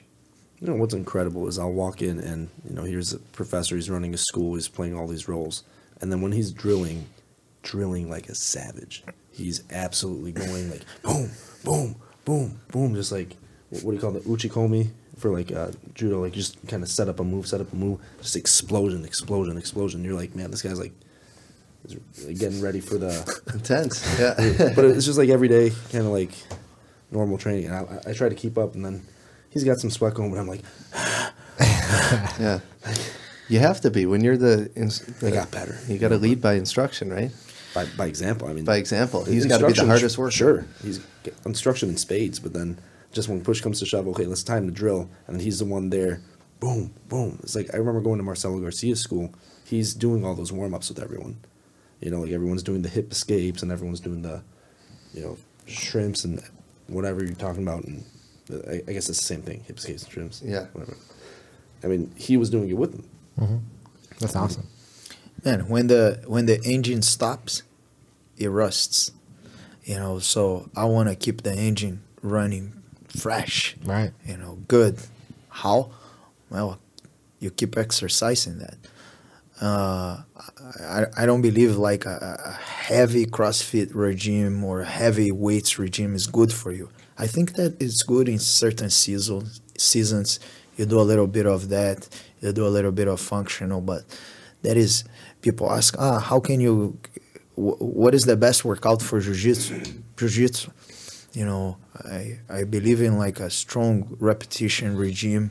You know, what's incredible is I'll walk in and, you know, here's a professor, he's running a school, he's playing all these roles. And then when he's drilling like a savage, he's absolutely going like boom, boom, boom, boom, just like, what do you call the uchikomi for like judo, like just kind of set up a move, just explosion, explosion, explosion. You're like, man, this guy's like getting ready for the intense. Yeah. But it's just like every day, kind of like normal training. And I try to keep up, and then he's got some sweat going, but I'm like, yeah. You have to be when you're the. I got better. You got to lead by instruction, right? By example. I mean, by example. He's got to be the hardest worker. Sure, he's instruction in spades, but then just when push comes to shove, okay, let's time to drill, and he's the one there. Boom, boom. It's like I remember going to Marcelo Garcia's school. He's doing all those warm ups with everyone. You know, like everyone's doing the hip escapes and everyone's doing the, you know, shrimps and whatever you're talking about. And I guess it's the same thing, hip escapes and shrimps. Yeah. Whatever. I mean, he was doing it with them. Mm-hmm. That's awesome. Man, when the engine stops, it rusts. You know, so I want to keep the engine running fresh. Right. You know, good. How? Well, you keep exercising that. I don't believe like a heavy CrossFit regime or heavy weights regime is good for you. I think that it's good in certain seasons. You do a little bit of that. You do a little bit of functional, but that is, people ask, how can you, what is the best workout for jiu-jitsu? You know, I believe in like a strong repetition regime.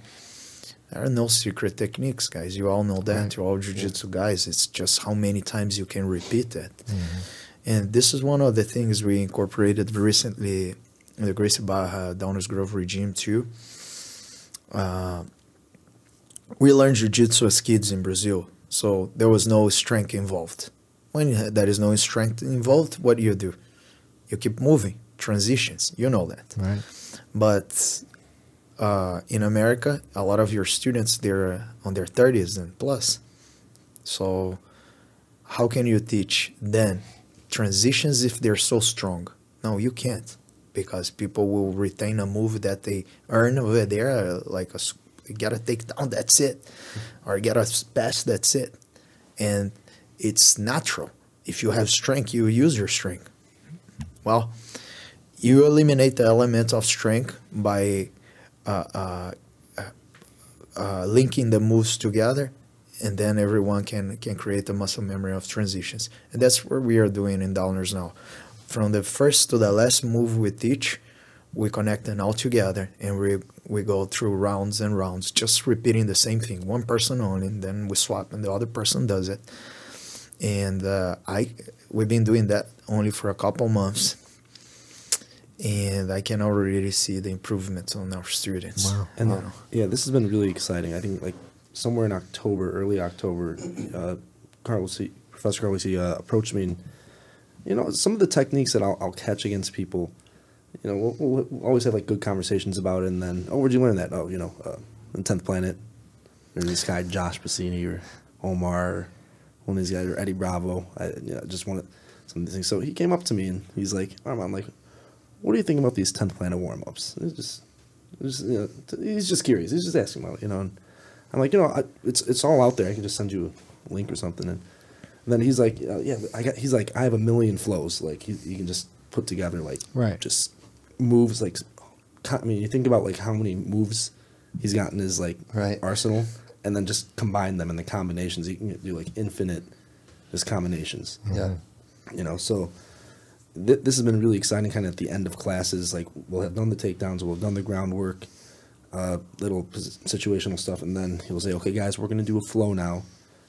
There are no secret techniques, guys. You all know that. Right. You're all jiu-jitsu guys. It's just how many times you can repeat that. Mm-hmm. And this is one of the things we incorporated recently in the Gracie Barra Downers Grove regime too. We learned jiu-jitsu as kids in Brazil, so there was no strength involved. When there is no strength involved, what do? You keep moving, transitions, you know that. Right. But in America, a lot of your students, they're on their 30s and plus. So how can you teach then transitions if they're so strong? No, you can't, because people will retain a move that they earn over there, like a you got to take down, that's it. Or you got to pass, that's it. And it's natural. If you have strength, you use your strength. Well, you eliminate the element of strength by linking the moves together, and then everyone can create a muscle memory of transitions. And that's what we are doing in Downers now. From the first to the last move we teach, we connect them all together, and we go through rounds and rounds, just repeating the same thing. One person only, and then we swap, and the other person does it. And we've been doing that only for a couple months, and I can already see the improvements on our students. Wow! And yeah, this has been really exciting. I think like somewhere in October, early October, Professor Carlos approached me, and you know, some of the techniques that I'll catch against people. You know, we'll always have like good conversations about it, and then, oh, where'd you learn that? Oh, you know, in 10th Planet, there's this guy Josh Bassini or Omar, or one of these guys, or Eddie Bravo. I just wanted some of these things. So he came up to me and he's like, I'm like, what do you think about these 10th Planet warm ups? He's just curious. He's just asking about it, you know. And I'm like, you know, it's all out there. I can just send you a link or something. And then he's like, yeah, he's like, I have a million flows. Like he can just put together like just moves, like, I mean, you think about like how many moves he's got in his like arsenal, and then just combine them in the combinations. He can do like infinite just combinations. Yeah, you know. So this has been really exciting. Kind of at the end of classes, like we'll have done the takedowns, we'll have done the groundwork, little situational stuff, and then he'll say, "Okay, guys, we're gonna do a flow now,"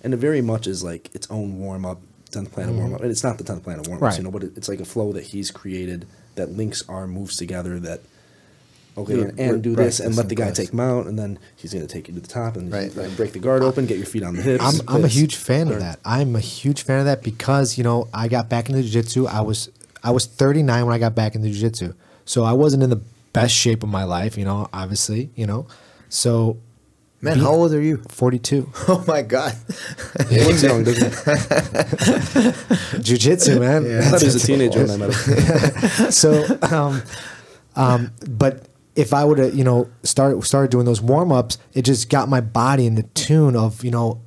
And it very much is like its own warm-up, 10th Planet warm-up. And it's not the 10th Planet warm-up, you know, but it's like a flow that he's created that links our moves together that, okay, and do this and let the guy take him out, and then he's going to take you to the top and break the guard open, get your feet on the hips. I'm a huge fan of that. I'm a huge fan of that because, you know, I got back into jiu-jitsu. I was 39 when I got back into jiu-jitsu. So I wasn't in the best shape of my life, you know, obviously, you know. So... Man, how old are you? 42. Oh, my God. It looks young, doesn't it? Jiu-jitsu, man. Yeah. I thought he was a teenager when I met him. So, but if I would have, you know, started doing those warm-ups, it just got my body in the tune of, you know,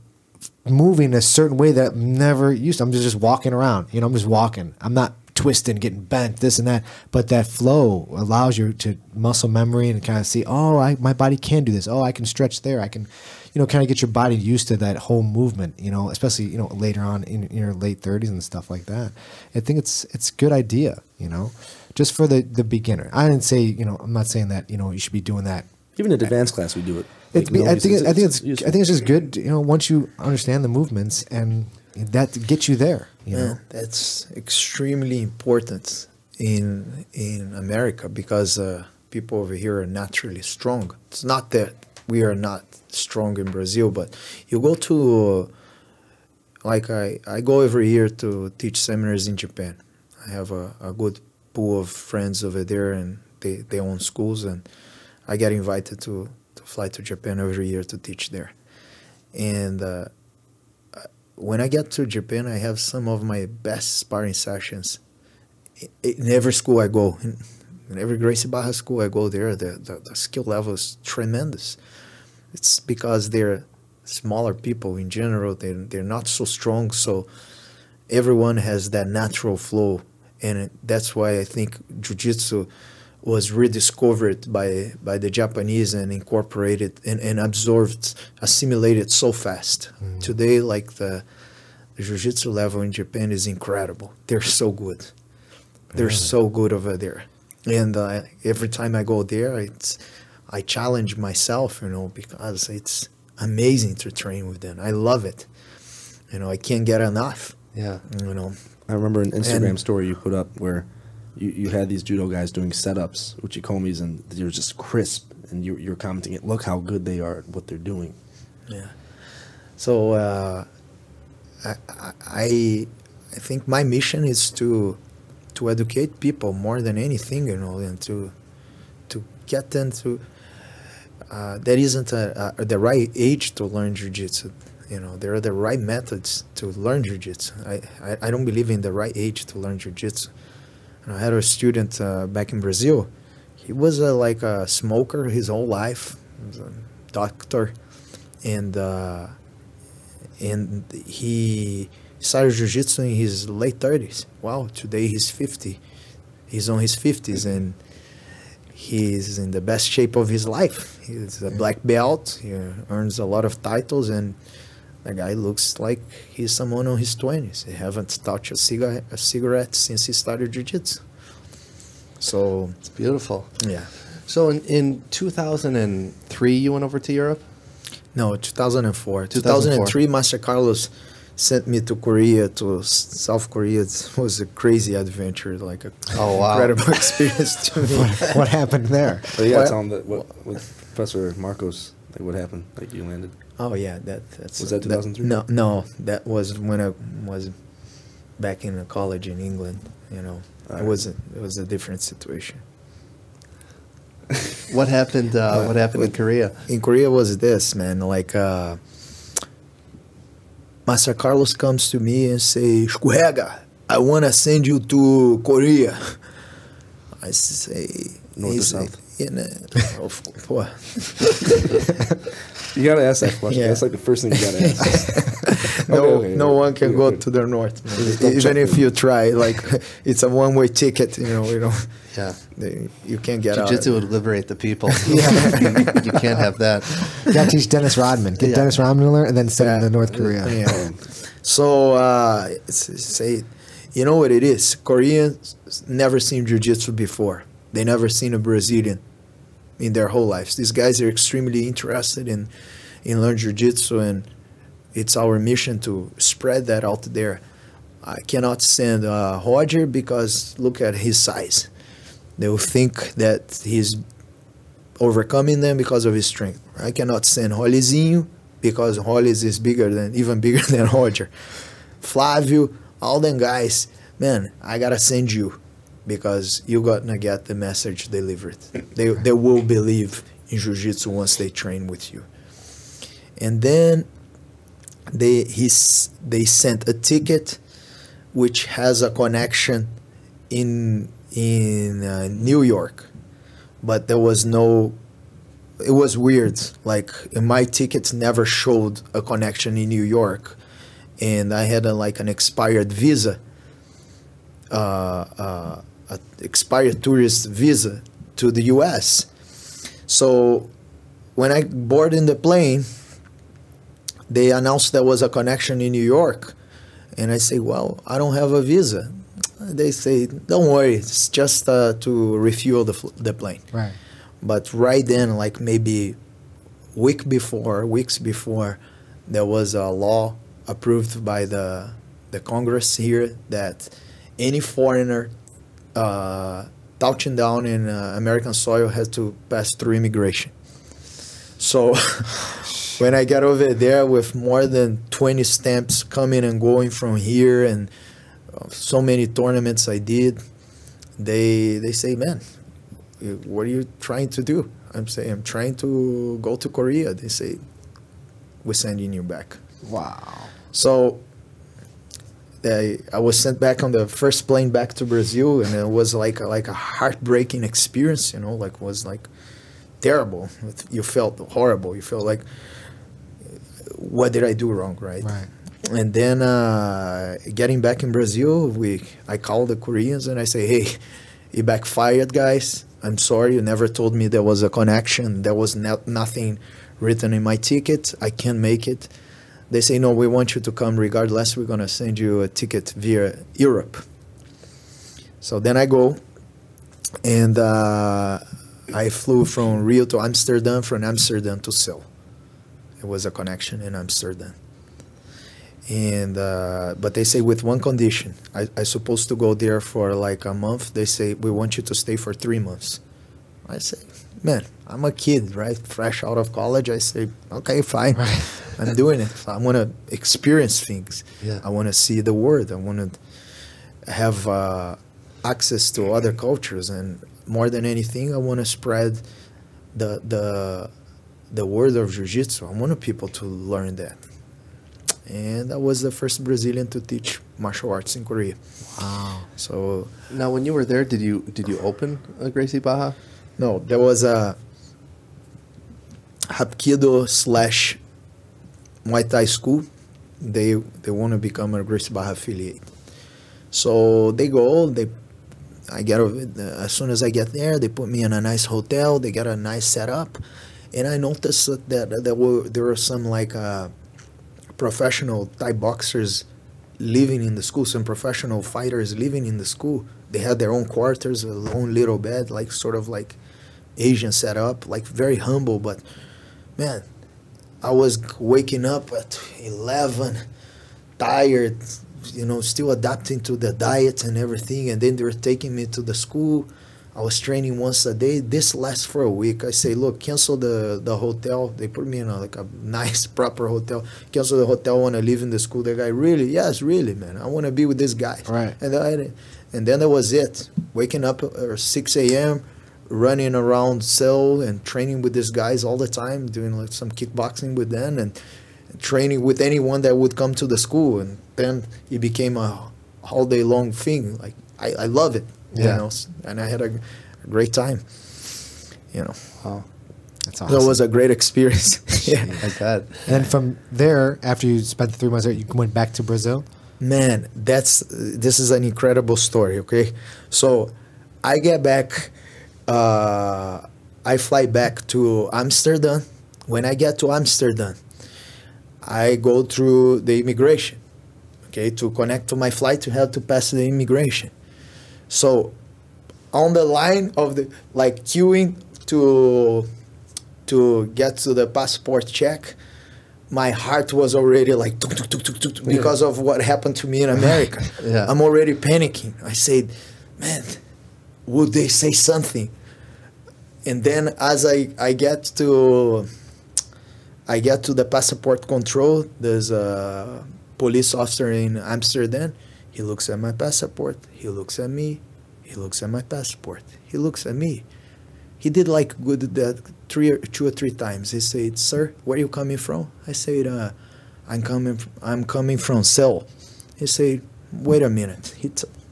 moving a certain way that I'm never used to. I'm just walking around. You know, I'm just walking. I'm not twisting, getting bent, this and that. But that flow allows you to muscle memory and kind of see, oh, my body can do this. Oh, I can stretch there. I can, you know, kind of get your body used to that whole movement, you know, especially, you know, later on in your late 30s and stuff like that. I think it's a good idea, you know, just for the beginner. I didn't say, you know, I'm not saying that, you know, you should be doing that. Even in advanced class, we do it. I think it's just good, you know, once you understand the movements and that gets you there. You know? Yeah, that's extremely important in America because people over here are naturally strong. It's not that we are not strong in Brazil, but you go to like I go every year to teach seminars in Japan. I have a good pool of friends over there, and they own schools, and I get invited to fly to Japan every year to teach there. And when I get to Japan, I have some of my best sparring sessions. In every school I go, in every Gracie Barra school I go there, the skill level is tremendous. It's because they're smaller people in general. They're not so strong, so everyone has that natural flow. And that's why I think jiu-jitsu was rediscovered by the Japanese and incorporated and absorbed, assimilated so fast. Today, like the jiu-jitsu level in Japan is incredible. They're so good. They're so good over there. And every time I go there, I challenge myself, you know, because it's amazing to train with them. I love it. You know, I can't get enough. Yeah. You know. I remember an Instagram story you put up where you had these judo guys doing setups, uchikomis, and they were just crisp, and you were commenting, look how good they are at what they're doing. Yeah. So I think my mission is to educate people more than anything, you know, and to get them to that isn't the right age to learn jiu-jitsu. You know, there are the right methods to learn jiu-jitsu. I don't believe in the right age to learn jiu-jitsu. I had a student back in Brazil. He was like a smoker his whole life. He was a doctor, and he started jiu-jitsu in his late 30s. Wow, today he's 50. He's on his 50s, and he's in the best shape of his life. He's a black belt. He earns a lot of titles, and the guy looks like he's someone on his 20s. He haven't touched a cigarette since he started jiu-jitsu. So it's beautiful. Yeah. So in 2003, you went over to Europe? No, 2004. 2003, Master Carlos sent me to Korea, to South Korea. It was a crazy adventure, like an incredible experience to me. What happened there? But yeah, it's on the, with Professor Marcos, like what happened? Like you landed? Oh yeah, that's was that 2003? No, that was when I was back in college in England. You know, it was a different situation. What happened? What happened in Korea? In Korea was this, man. Like Master Carlos comes to me and say, "Escorrega, I wanna send you to Korea." I say, "North or south?" You gotta ask that question. Yeah. That's like the first thing you gotta ask. No one can go to the north, man. Even if you try. Like it's a one-way ticket. You know. Yeah, you can't get out. Jiu-jitsu would liberate the people. Yeah, you can't have that. You gotta teach Dennis Rodman. Get Dennis Rodman to learn, and then send him to North Korea. Yeah. So say, you know what it is? Koreans never seen jiu-jitsu before. They never seen a Brazilian in their whole lives. These guys are extremely interested in learning jiu-jitsu, and it's our mission to spread that out there. I cannot send Roger because look at his size. They'll think that he's overcoming them because of his strength. I cannot send Rolizinho because Rolis is bigger than, even bigger than Roger. Flavio, all them guys, man, I gotta send you because you're gonna get the message delivered. They will believe in Jiu-Jitsu once they train with you. And then they sent a ticket which has a connection in New York, but there was no, it was weird, like my tickets never showed a connection in New York, and I had a, like an expired visa, an expired tourist visa to the US. So when I boarded the plane, they announced there was a connection in New York, and I say, well, I don't have a visa. They say, don't worry, it's just to refuel the plane. Right. But right then, like maybe weeks before, there was a law approved by the Congress here that any foreigner touching down in American soil has to pass through immigration. So when I got over there with more than 20 stamps coming and going from here and so many tournaments I did, they say, man, what are you trying to do? I'm saying, I'm trying to go to Korea. They say, we're sending you back. Wow. So I was sent back on the first plane back to Brazil, and it was like a heartbreaking experience, you know, like was like terrible. You felt horrible. You felt like, what did I do wrong, right? Right. And then getting back in Brazil, I called the Koreans and I say, hey, it backfired, guys. I'm sorry, you never told me there was a connection. There was nothing written in my ticket. I can't make it. They say, no, we want you to come regardless. We're going to send you a ticket via Europe. So then I go, and I flew from Rio to Amsterdam, from Amsterdam to Seoul. It was a connection in Amsterdam. And but they say with one condition. I supposed to go there for like a month. They say, we want you to stay for 3 months. I say, man, I'm a kid, right? Fresh out of college. I say, okay, fine. Right. I'm doing it. I want to experience things. Yeah. I want to see the world. I want to have access to other cultures. And more than anything, I want to spread the word of Jiu-Jitsu. I want people to learn that. And I was the first Brazilian to teach martial arts in Korea. Wow! So now, when you were there, did you open a Gracie Barra? No, there was a Hapkido/Muay Thai school. They want to become a Gracie Barra affiliate. So they go. I get as soon as I get there, they put me in a nice hotel. They got a nice setup, and I noticed that there were some like. Professional Thai boxers living in the school, some professional fighters living in the school. They had their own quarters, their own little bed, like sort of like Asian setup, like very humble. But man, I was waking up at 11, tired, you know, still adapting to the diet and everything. And then they were taking me to the school. I was training once a day. This lasts for a week. I say, look, cancel the hotel. They put me in a nice, proper hotel. Cancel the hotel. I want to live in the school. The guy, really? Yes, really, man. I want to be with this guy. Right. And then that was it. Waking up at 6 a.m., running around Seoul and training with these guys all the time, doing like some kickboxing with them and training with anyone that would come to the school. And then it became a all-day-long thing. Like I love it. Yeah. You know, and I had a great time, you know. Wow. That's awesome. That was a great experience. Yeah. I bet. And then from there, after you spent the 3 months there, you went back to Brazil? Man, this is an incredible story, okay? So I get back, I fly back to Amsterdam. When I get to Amsterdam, I go through the immigration, okay? To connect to my flight, you have to pass the immigration. So on the line of the, like queuing to get to the passport check, my heart was already like tuk, tuk, tuk, tuk, tuk, because of what happened to me in America. I'm already panicking. I said, man, would they say something? And then as I get to the passport control, there's a police officer in Amsterdam. He looks at my passport. He looks at me. He looks at my passport. He looks at me. He did like good that two or three times. He said, "Sir, where are you coming from?" I said, "I'm coming from Seoul." He said, "Wait a minute." He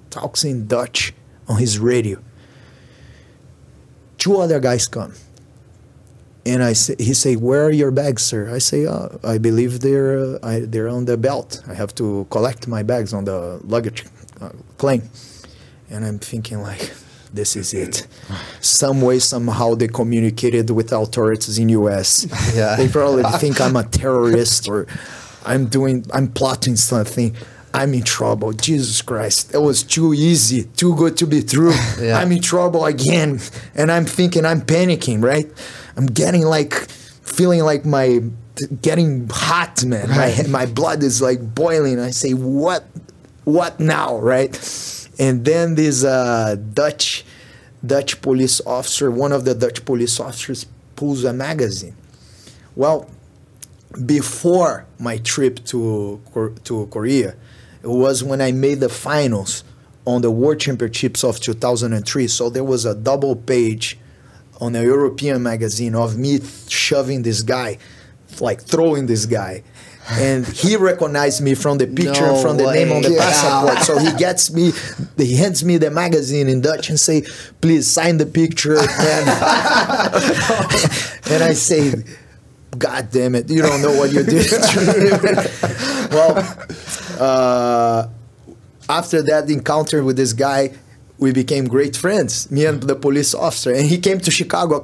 talks in Dutch on his radio. Two other guys come, and he say, "Where are your bags, sir?" I say, oh, "I believe they're on the belt. I have to collect my bags on the luggage claim." And I'm thinking like, this is it. Some way, somehow they communicated with authorities in US. They probably think I'm a terrorist or I'm plotting something. I'm in trouble. Jesus Christ. That was too easy, too good to be true. I'm in trouble again. And I'm thinking, I'm panicking, right? I'm getting like, feeling like my, getting hot, man. My blood is like boiling. I say, what now, right? And then this Dutch police officer, one of the Dutch police officers pulls a magazine. Well, before my trip to Korea, it was when I made the finals on the World Championships of 2003. So there was a double page on a European magazine of me shoving this guy, like throwing this guy. And he recognized me from the picture, from the name on the passport. So he gets me, he hands me the magazine in Dutch and say, please sign the picture. And I say, God damn it, you don't know what you did. Well, after that encounter with this guy, we became great friends, me and the police officer. And he came to Chicago a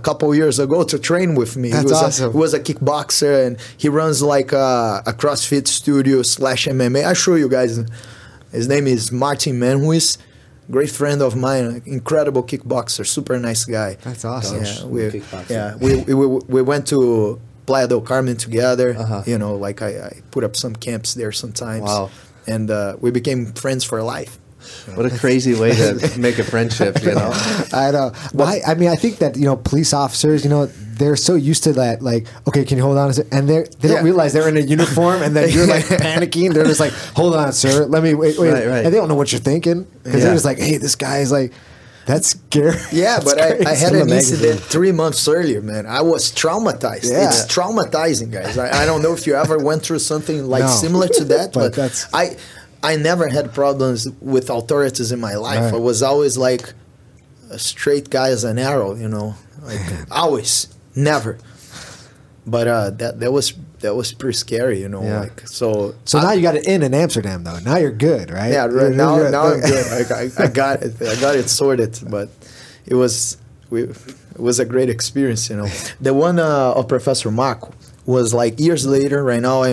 couple years ago to train with me. That's awesome. He was a kickboxer, and he runs like a CrossFit studio / MMA. I'll show you guys. His name is Martin Manhuis, great friend of mine, incredible kickboxer, super nice guy. That's awesome. Yeah, we went to Playa del Carmen together. You know, like I put up some camps there sometimes. Wow. And we became friends for life. What a crazy way to make a friendship, you know? I know. Well, I mean, I think that, you know, police officers, you know, they're so used to that, like, okay, can you hold on a second? And they don't realize they're in a uniform, and then you're, like, panicking. They're just like, hold on, sir. Let me wait. Right. And they don't know what you're thinking. Because they're just like, hey, this guy is, like, that's scary. Yeah, but I had an incident 3 months earlier, man. I was traumatized. Yeah. It's traumatizing, guys. I don't know if you ever went through something, like, similar to that. But that's... I never had problems with authorities in my life. I was always like a straight guy as an arrow, you know, like always, never. But that was pretty scary, you know. Like so now you got it in Amsterdam though. Now you're good, right? Yeah, right. Now I'm good. Like, I got it sorted. But it was a great experience, you know. The one of Professor Marco was like years later. Right now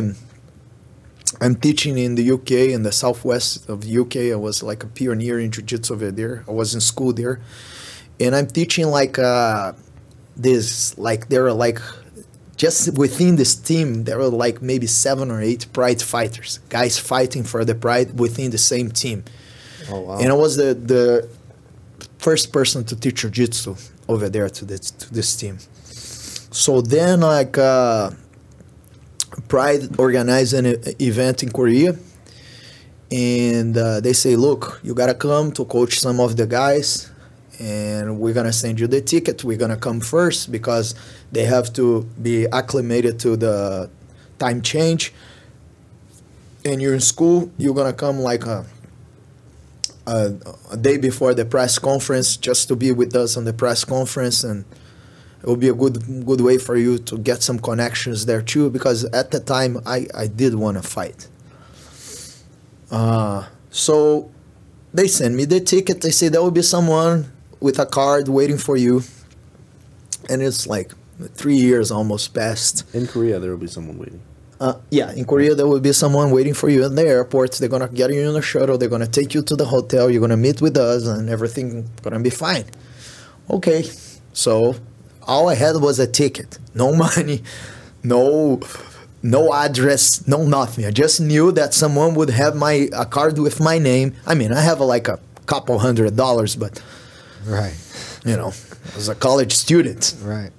I'm teaching in the UK, in the southwest of the UK. I was like a pioneer in jiu-jitsu over there. I was in school there. And I'm teaching like there are like, just within this team, there are like maybe 7 or 8 pride fighters, guys fighting for the pride within the same team. Oh, wow. And I was the first person to teach jiu-jitsu over there to this team. So then like... Pride organized an event in Korea, and they say, look, you gotta come to coach some of the guys, and we're gonna send you the ticket. We're gonna come first because they have to be acclimated to the time change, and you're in school. You're gonna come like a day before the press conference just to be with us on the press conference. And it would be a good way for you to get some connections there too, because at the time I did want to fight. So they send me the ticket. They say there will be someone with a card waiting for you, and it's like 3 years almost passed. In Korea, there will be someone waiting. Yeah, in Korea there will be someone waiting for you at the airport. They're gonna get you in a shuttle. They're gonna take you to the hotel. You're gonna meet with us, and everything's gonna be fine. Okay, so. All I had was a ticket, no money, no no address, no nothing. I just knew that someone would have a card with my name. I mean, I have like a couple $100, but right, you know, I was a college student. Right.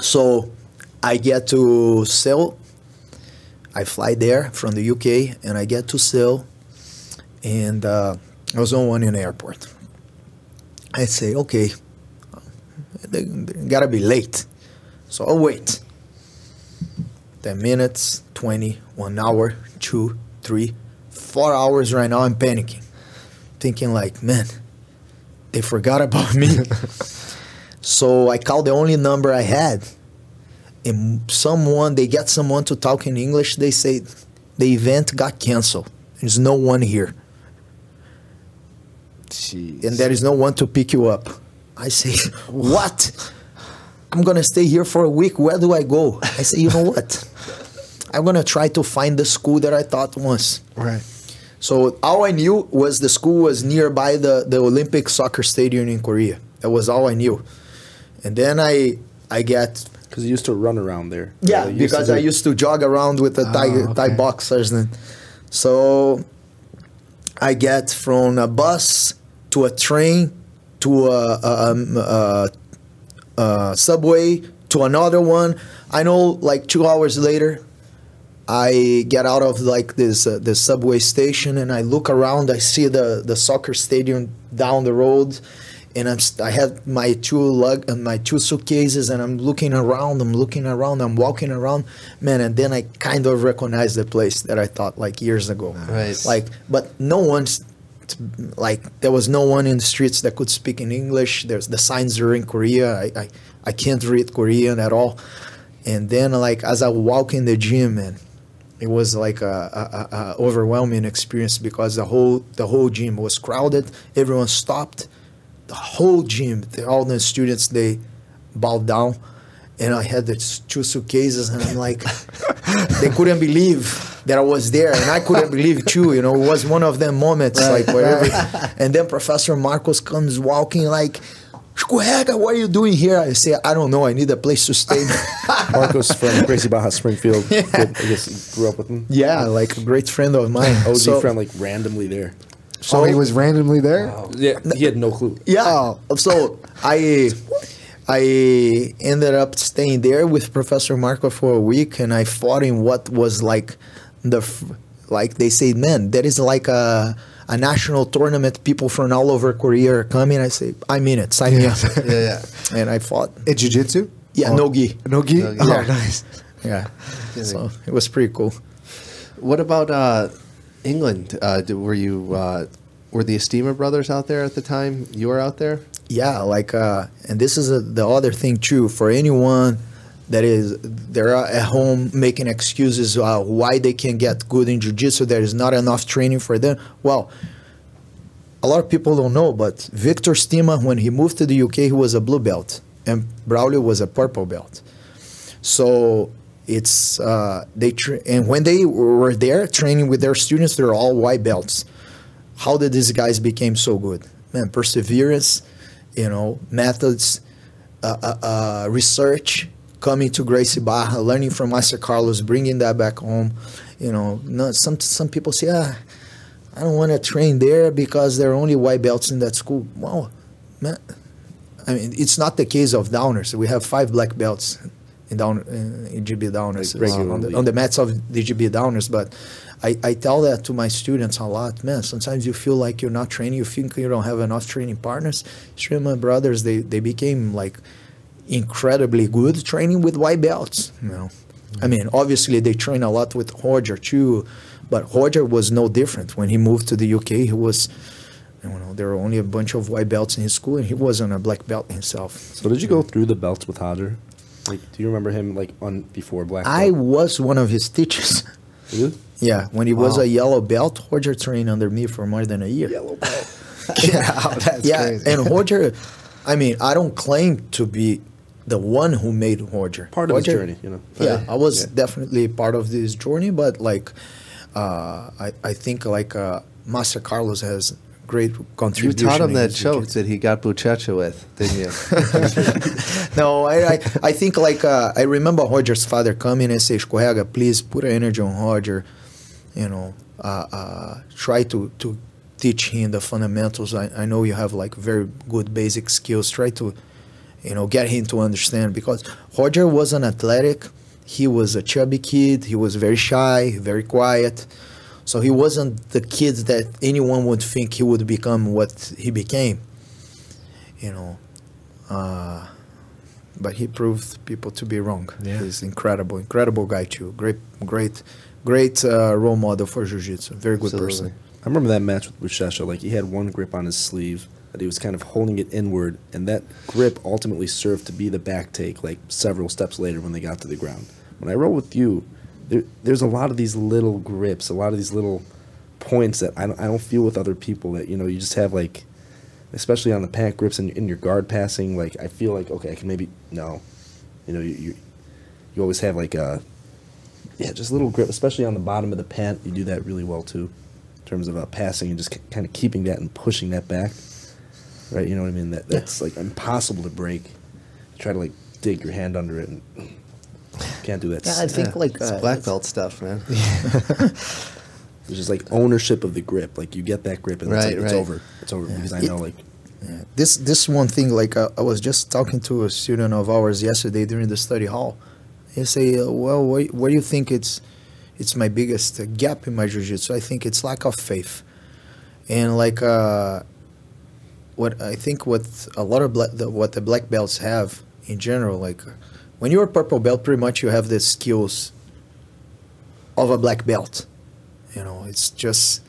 So I get to Seoul. I fly there from the UK, and I get to Seoul, and I was on one in the airport. I say, okay, they gotta be late, so I'll wait. 10 minutes, 20, 1 hour, 2, 3, 4 hours right now. I'm panicking, thinking like, man, they forgot about me. So I called the only number I had, and they get someone to talk in English. They say, the event got canceled. There's no one here. Jeez. And there is no one to pick you up. I say, what? I'm going to stay here for a week. Where do I go? I say, you know what? I'm going to try to find the school that I taught once. Right. So all I knew was the school was nearby the Olympic soccer stadium in Korea. That was all I knew. And then I get... Because you used to run around there. Yeah, because I used to jog around with the Thai boxers. Then. So I get from a bus to a train to a subway to another one. I know, like 2 hours later, I get out of like this subway station, and I look around. I see the soccer stadium down the road, and I had my two suitcases, and I'm looking around. I'm walking around, man. And then I kind of recognize the place that I thought like years ago. Nice. Like, but no one's. Like, there was no one in the streets that could speak in English. The signs are in Korea. I can't read Korean at all. And then, like, as I walk in the gym, man, it was like a overwhelming experience, because the whole gym was crowded. Everyone stopped. The whole gym, all the students, they bowed down. And I had the two suitcases, and I'm like, they couldn't believe that I was there, and I couldn't believe it too. You know, it was one of them moments, like whatever. And then Professor Marcos comes walking, like, "Shukuhega, what are you doing here?" I say, "I don't know. I need a place to stay." Marcos from Gracie Barra Springfield. Yeah. I guess grew up with him. Yeah, like a great friend of mine. OG friend, like randomly there. So he was randomly there. Wow. Yeah, he had no clue. Yeah. So I ended up staying there with Professor Marco for a week, and I fought in what was like they say, man, there is like a national tournament. People from all over Korea are coming. I say, I'm in it. Sign me up. Yeah, yeah. And I fought. In jiu-jitsu? Yeah, oh. No-gi. No-gi? No-gi. Oh, yeah. Nice. Yeah. So it was pretty cool. What about England? Were the Esteemer brothers out there at the time you were out there? Yeah, like, and this is the other thing too, for anyone that is, they're at home making excuses why they can't get good in jiu-jitsu, there is not enough training for them. Well, a lot of people don't know, but Victor Steemer, when he moved to the UK, he was a blue belt, and Braulio was a purple belt. So it's, and when they were there training with their students, they're all white belts. How did these guys become so good? Man, perseverance. You know, methods, research, coming to Gracie Barra, learning from Master Carlos, bringing that back home. You know, some people say, ah, I don't want to train there because there are only white belts in that school. Well, man, I mean, it's not the case of Downers. We have 5 black belts in GB Downers, like on the mats of the GB Downers. But I tell that to my students a lot, man. Sometimes you feel like you're not training. You think you don't have enough training partners. Streamer brothers, they became like incredibly good training with white belts. You know, I mean, obviously they train a lot with Roger too, but Roger was no different when he moved to the UK. He was, you know, there were only a bunch of white belts in his school, and he wasn't a black belt himself. So did you go through the belts with Roger? Like, do you remember him like on before black belt? I was one of his teachers. Really? Yeah, when he was a yellow belt, Roger trained under me for more than a year. Yellow belt. Yeah, that's crazy. And Roger, I mean, I don't claim to be the one who made Roger. Part of his journey, you know. Yeah, I was definitely part of this journey, but like, I think like Master Carlos has great contribution. You taught him that choke that he got Buchecha with, didn't you? No, I think like I remember Roger's father coming and say, "Escorrega, please put energy on Roger, you know, try to teach him the fundamentals. I know you have like very good basic skills. Try to, you know, get him to understand." Because Roger was an athletic, he was a chubby kid, he was very shy, very quiet. So he wasn't the kid that anyone would think he would become what he became, you know. But he proved people to be wrong. Yeah. He's incredible, incredible guy too. Great role model for jiu-jitsu. Very good person. I remember that match with Buchecha. Like, he had one grip on his sleeve that he was kind of holding it inward, and that grip ultimately served to be the back take, like several steps later when they got to the ground. When I roll with you, there's a lot of these little grips, a lot of these little points that I don't feel with other people, that, you know, you just have, like, especially on the pack grips and in your guard passing, like, I feel like, okay, I can maybe, no, you know, you always have like a, yeah, just little grip, especially on the bottom of the pant. You do that really well too, in terms of passing and just kind of keeping that and pushing that back, right? You know what I mean? That's like impossible to break. You try to like dig your hand under it and can't do that. Yeah, I think like it's black belt stuff, man. It's just like ownership of the grip. Like, you get that grip and right, it's, like, it's over. It's over, yeah. Because I know like this one thing. Like I was just talking to a student of ours yesterday during the study hall. He say, "Well, what do you think it's my biggest gap in my jiu-jitsu? I think it's lack of faith." And like what I think what the black belts have in general, like, when you're a purple belt, pretty much you have the skills of a black belt. You know, it's just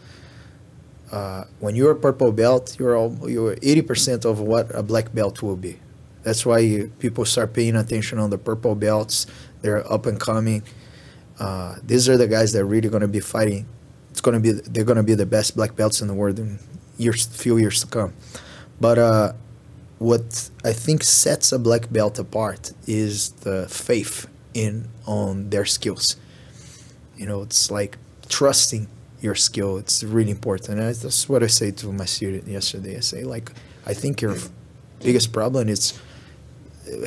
when you're a purple belt, you're 80% of what a black belt will be. That's why people start paying attention on the purple belts. They're up and coming. These are the guys that are really going to be fighting. They're going to be the best black belts in the world in few years to come. But what I think sets a black belt apart is the faith on their skills. You know, it's like trusting your skill. It's really important. And that's what I say to my student yesterday. I say, like, I think your biggest problem is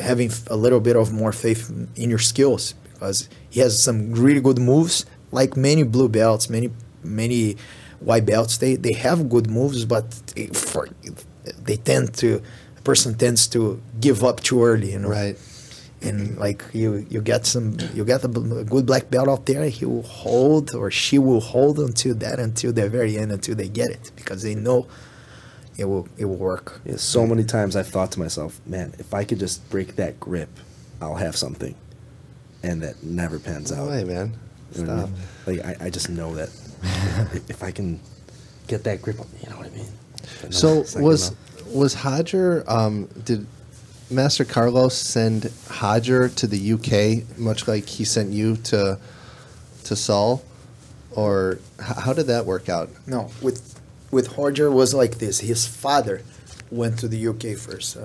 having a little bit of more faith in your skills, because he has some really good moves. Like many blue belts, many white belts, they have good moves, but they tend to. Person tends to give up too early, you know. Right. And like you get a good black belt out there, he will hold, or she will hold until the very end, until they get it, because they know it will work. Yeah, so many times I've thought to myself, man, if I could just break that grip, I'll have something, and that never pans out. No way, man. Stop. You know what I mean? Like I just know that if I can get that grip, you know what I mean. So was Roger, did Master Carlos send Roger to the UK, much like he sent you to Seoul? Or how did that work out? No, with Roger was like this. His father went to the UK first.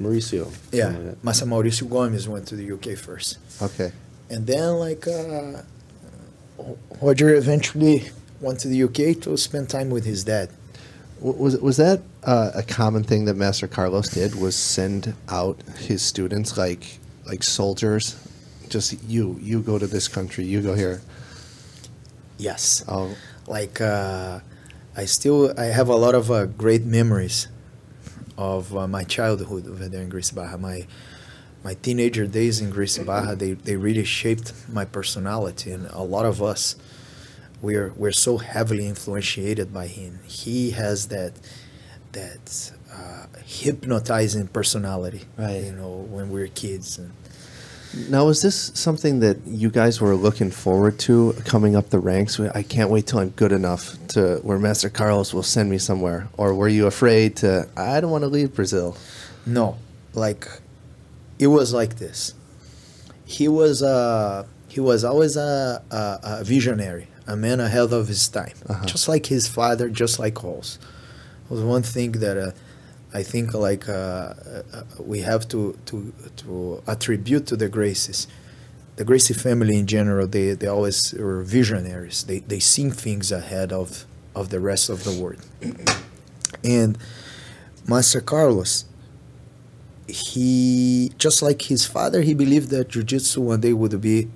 Mauricio. Yeah, like Massa Mauricio Gomes went to the UK first. Okay. And then like Roger eventually went to the UK to spend time with his dad. Was that a common thing that Master Carlos did, was send out his students like soldiers? Just you go to this country, you go here. Yes. Oh. Like I have a lot of great memories of my childhood over there in Gracie Barra. My teenager days in Gracie Barra, they really shaped my personality, and a lot of us. We're so heavily influentiated by him. He has that hypnotizing personality, right? You know, when we were kids. And now, is this something that you guys were looking forward to coming up the ranks? I can't wait till I'm good enough to where Master Carlos will send me somewhere. Or were you afraid to? I don't want to leave Brazil. No, like it was like this. He was always a visionary. A man ahead of his time, just like his father, just like Rolls. It was one thing that I think like we have to attribute to the Gracies. The Gracie family in general, they always were visionaries. They seen things ahead of of the rest of the world. And Master Carlos, he, just like his father, he believed that jiu-jitsu one day would be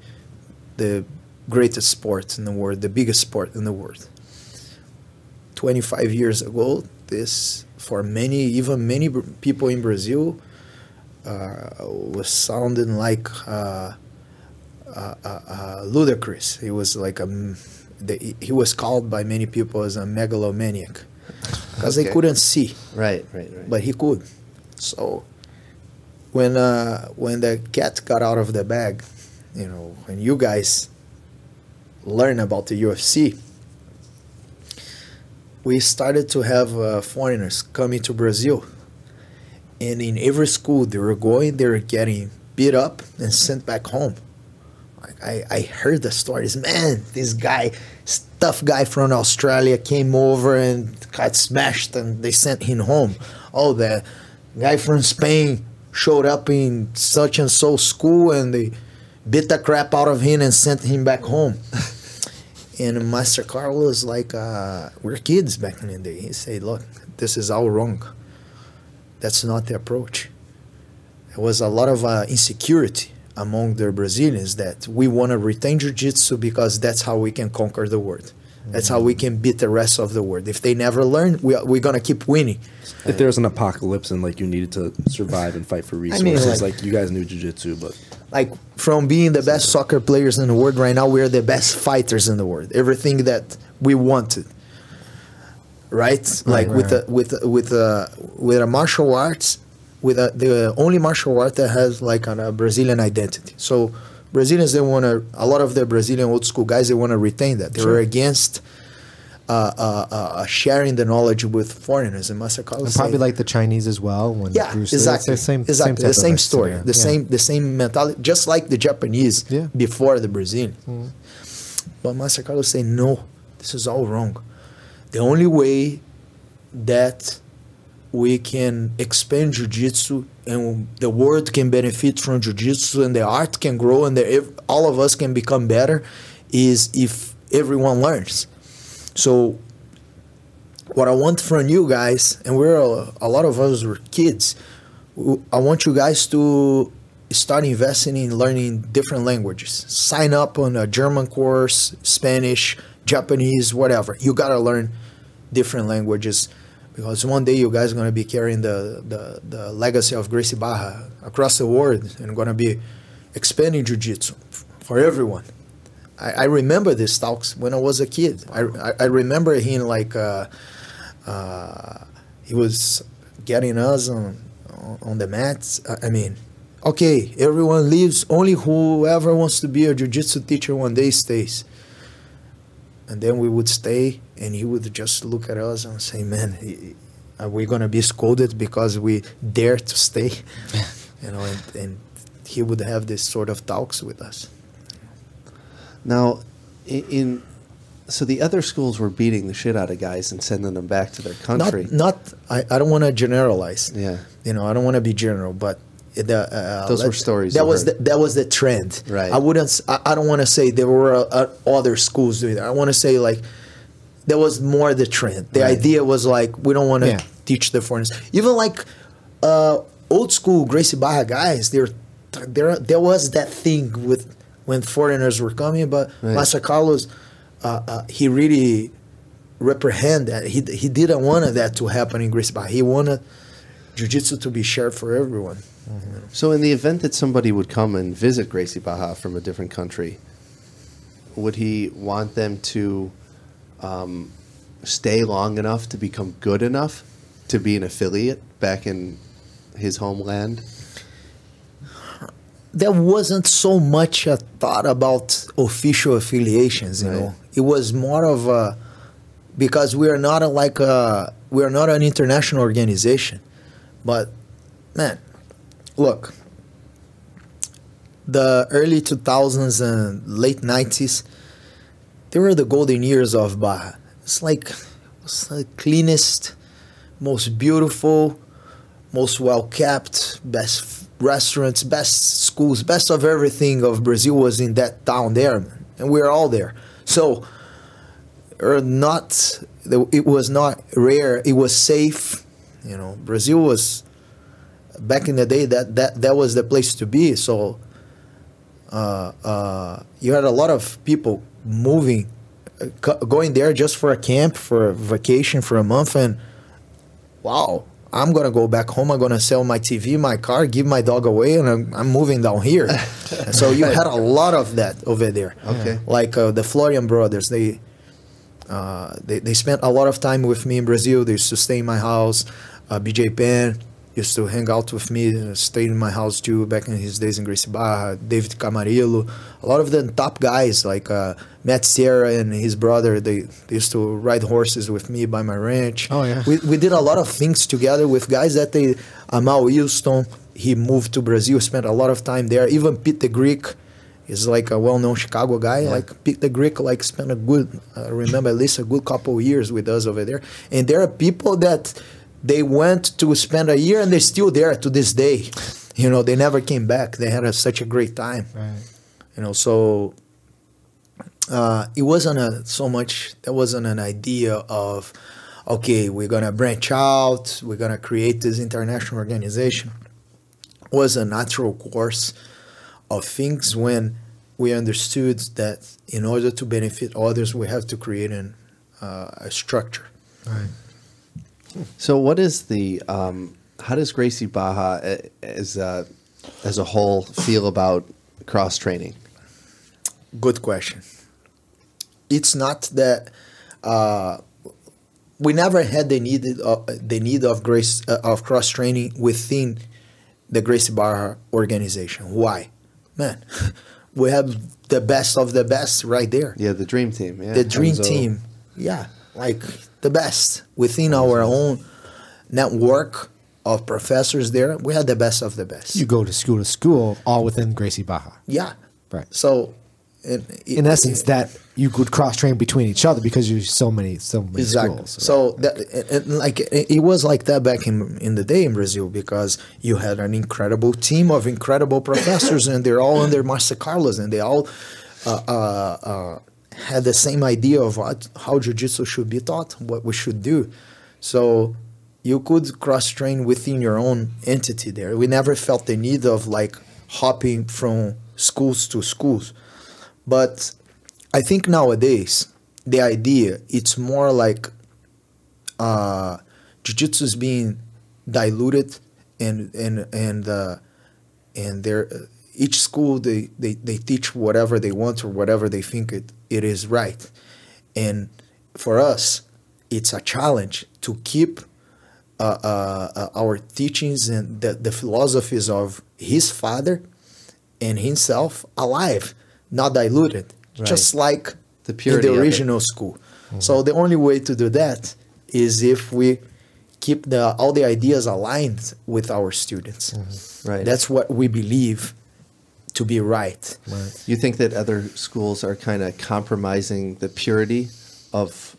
the greatest sport in the world, the biggest sport in the world. 25 years ago, this, for many, even many people in Brazil, was sounding like ludicrous. It was like a, he was called by many people as a megalomaniac because they couldn't see. Right, right, right. But he could. So when the cat got out of the bag, you know, when you guys learn about the UFC, we started to have foreigners coming to Brazil. And in every school they were going, they were getting beat up and sent back home. Like I heard the stories, man, this guy, this tough guy from Australia came over and got smashed and they sent him home. Oh, the guy from Spain showed up in such and so school and they beat the crap out of him and sent him back home. And Master Carlos, like, we're kids back in the day. He said, look, this is all wrong. That's not the approach. There was a lot of insecurity among the Brazilians that we want to retain jiu-jitsu because that's how we can conquer the world. That's how we can beat the rest of the world. If they never learn, we're going to keep winning. If there's an apocalypse and, like, you needed to survive and fight for resources, I mean, like, you guys knew jiu-jitsu, but... Like, from being the best soccer players in the world right now, we're the best fighters in the world. Everything that we wanted, right? Like, with a martial arts, with the only martial art that has, like, a Brazilian identity. So... Brazilians, they want to, a lot of the Brazilian old school guys, they want to retain that. They were against sharing the knowledge with foreigners. And Master Carlos and probably like the Chinese as well. When Bruce Lee, exactly. The same story. Scenario. The same mentality, just like the Japanese before the Brazilian. But Master Carlos say, no, this is all wrong. The only way that we can expand jiu-jitsu and the world can benefit from jiu-jitsu and the art can grow and all of us can become better is if everyone learns. So what I want from you guys, and we're a lot of us were kids, I want you guys to start investing in learning different languages. Sign up on a German course, Spanish, Japanese, whatever. You gotta learn different languages. Because one day you guys are going to be carrying the legacy of Gracie Barra across the world and going to be expanding jiu-jitsu for everyone. I remember these talks when I was a kid. I remember him like he was getting us on the mats. I mean, okay, everyone leaves. Only whoever wants to be a jiu-jitsu teacher one day stays. And then we would stay, and he would just look at us and say, man, are we going to be scolded because we dare to stay? You know, and he would have this sort of talks with us. Now, so the other schools were beating the shit out of guys and sending them back to their country. I don't want to generalize. Yeah. You know, I don't want to be general, but... those were stories that was the trend, right? I don't want to say there were other schools doing that. I want to say like there was more the trend. The idea was like we don't want to teach the foreigners, even like old school Gracie Barra guys. There was that thing with when foreigners were coming, but Master Carlos he really reprehended that. He didn't want that to happen in Gracie Barra. He wanted jiu-jitsu to be shared for everyone. So in the event that somebody would come and visit Gracie Barra from a different country, would he want them to stay long enough to become good enough to be an affiliate back in his homeland? There wasn't so much a thought about official affiliations, you know. It was more of a, because we are not we are not an international organization, but man. Look, the early 2000s and late 90s, they were the golden years of Barra. It's like the cleanest, most beautiful, most well-kept, best restaurants, best schools, best of everything of Brazil was in that town there. And we were all there. So not, it was not rare, it was safe. You know, Brazil was, back in the day, that was the place to be. So you had a lot of people moving, going there just for a camp, for a vacation, for a month, and wow, I'm gonna go back home, I'm gonna sell my TV, my car, give my dog away, and I'm moving down here. So you had a lot of that over there. Okay. Like the Florian brothers, they spent a lot of time with me in Brazil. They used to stay in my house. BJ Penn used to hang out with me, stayed in my house too, back in his days in Gracie Barra. David Camarillo, a lot of the top guys, like Matt Sierra and his brother, they used to ride horses with me by my ranch. Oh, yeah. We did a lot of things together with guys that they, Amal Houston, he moved to Brazil, spent a lot of time there. Even Pete the Greek is like a well-known Chicago guy. Yeah. Like Pete the Greek, like spent a good, remember at least a good couple of years with us over there. And there are people that, they went to spend a year and they're still there to this day. You know, they never came back. They had such a great time. Right. You know, so it wasn't so much, that wasn't an idea of, okay, we're going to branch out, we're going to create this international organization. It was a natural course of things when we understood that in order to benefit others, we have to create a structure. Right. So what is the, how does Gracie Barra as a whole feel about cross training? Good question. It's not that, we never had the need of cross training within the Gracie Barra organization. Why? Man, we have the best of the best right there. Yeah. The dream team. Yeah. The dream team. Yeah. Like the best within our own network of professors there. We had the best of the best. You go to school, all within Gracie Barra. Yeah. Right. So in essence, that you could cross-train between each other because there's so many exactly. schools. So right. that, and like, it was like that back in the day in Brazil because you had an incredible team of incredible professors and they're all under Master Carlos and they all had the same idea of how jiu-jitsu should be taught, what we should do. So you could cross-train within your own entity there. We never felt the need of like hopping from schools to schools. But I think nowadays, the idea, it's more like jiu-jitsu is being diluted and there. Each school, they teach whatever they want or whatever they think it is right. And for us, it's a challenge to keep our teachings and the philosophies of his father and himself alive, not diluted, right. Just like the purity in the original school. Mm-hmm. So the only way to do that is if we keep all the ideas aligned with our students. Mm-hmm. Right. That's what we believe to be right. Right. You think that other schools are kind of compromising the purity of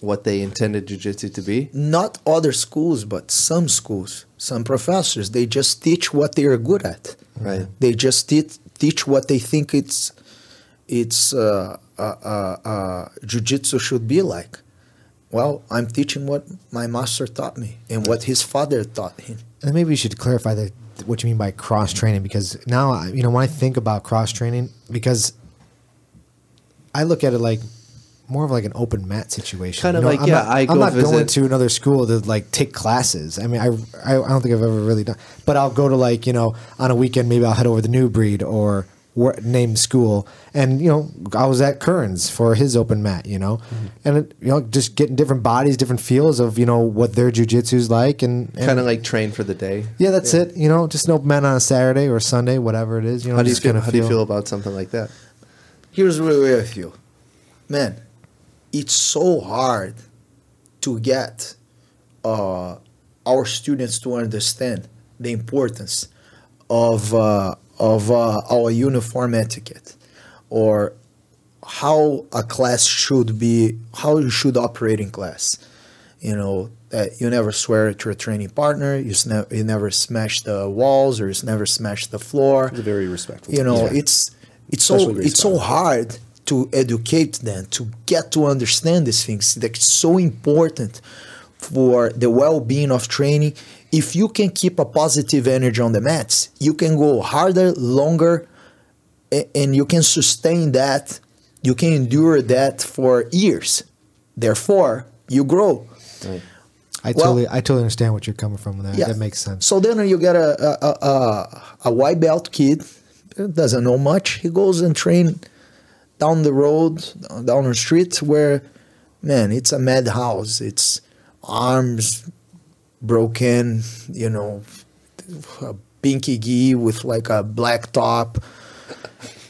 what they intended jiu-jitsu to be? Not other schools, but some schools, some professors, they just teach what they are good at. Right. They just teach what they think jiu-jitsu should be like. Well, I'm teaching what my master taught me and what his father taught him. And maybe you should clarify that what you mean by cross training, because now, you know, when I think about cross training, because I look at it like more of like an open mat situation, kind of, you know, like, I'm not going to another school to like take classes. I mean, I don't think I've ever really done, but I'll go to like, you know, on a weekend, maybe I'll head over to New Breed or name school. And, you know, I was at Curran's for his open mat, you know, mm-hmm. and, it, you know, just getting different bodies, different feels of, you know, what their jujitsu's like and kind of like train for the day. Yeah, that's it. You know, just an open mat on a Saturday or Sunday, whatever it is. You know, how do you feel about something like that? Here's the way I feel. Man, it's so hard to get our students to understand the importance of our uniform etiquette, or how a class should be, how you should operate in class. You know, you never swear at your training partner, you never smash the walls, or you never smash the floor. It's very respectful. You know, yeah. It's so hard to educate them, to get to understand these things. That's so important for the well-being of training. If you can keep a positive energy on the mats, you can go harder, longer, and you can sustain that, you can endure that for years. Therefore, you grow. Right. I totally understand what you're coming from with that. Yeah. That makes sense. So then you get a white belt kid, doesn't know much. He goes and train down the road, down the street, where, man, it's a madhouse. It's arms broken, you know, a pinky gi with like a black top,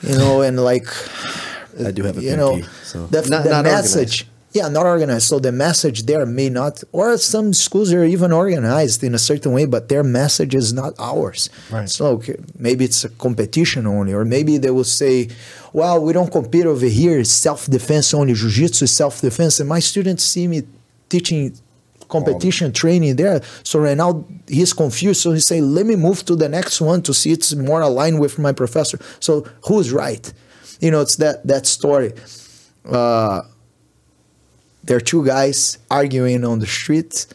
you know, and like I do have a pinky, know, so not message. Organized. Yeah, not organized. So the message there may not, or some schools are even organized in a certain way, but their message is not ours. Right. So okay, maybe it's a competition only, or maybe they will say, well, we don't compete over here. It's self-defense only. Jiu-jitsu is self-defense. And my students see me teaching competition training there. So right now he's confused. So he say, let me move to the next one to see it's more aligned with my professor. So who's right? You know, it's that story. There are two guys arguing on the street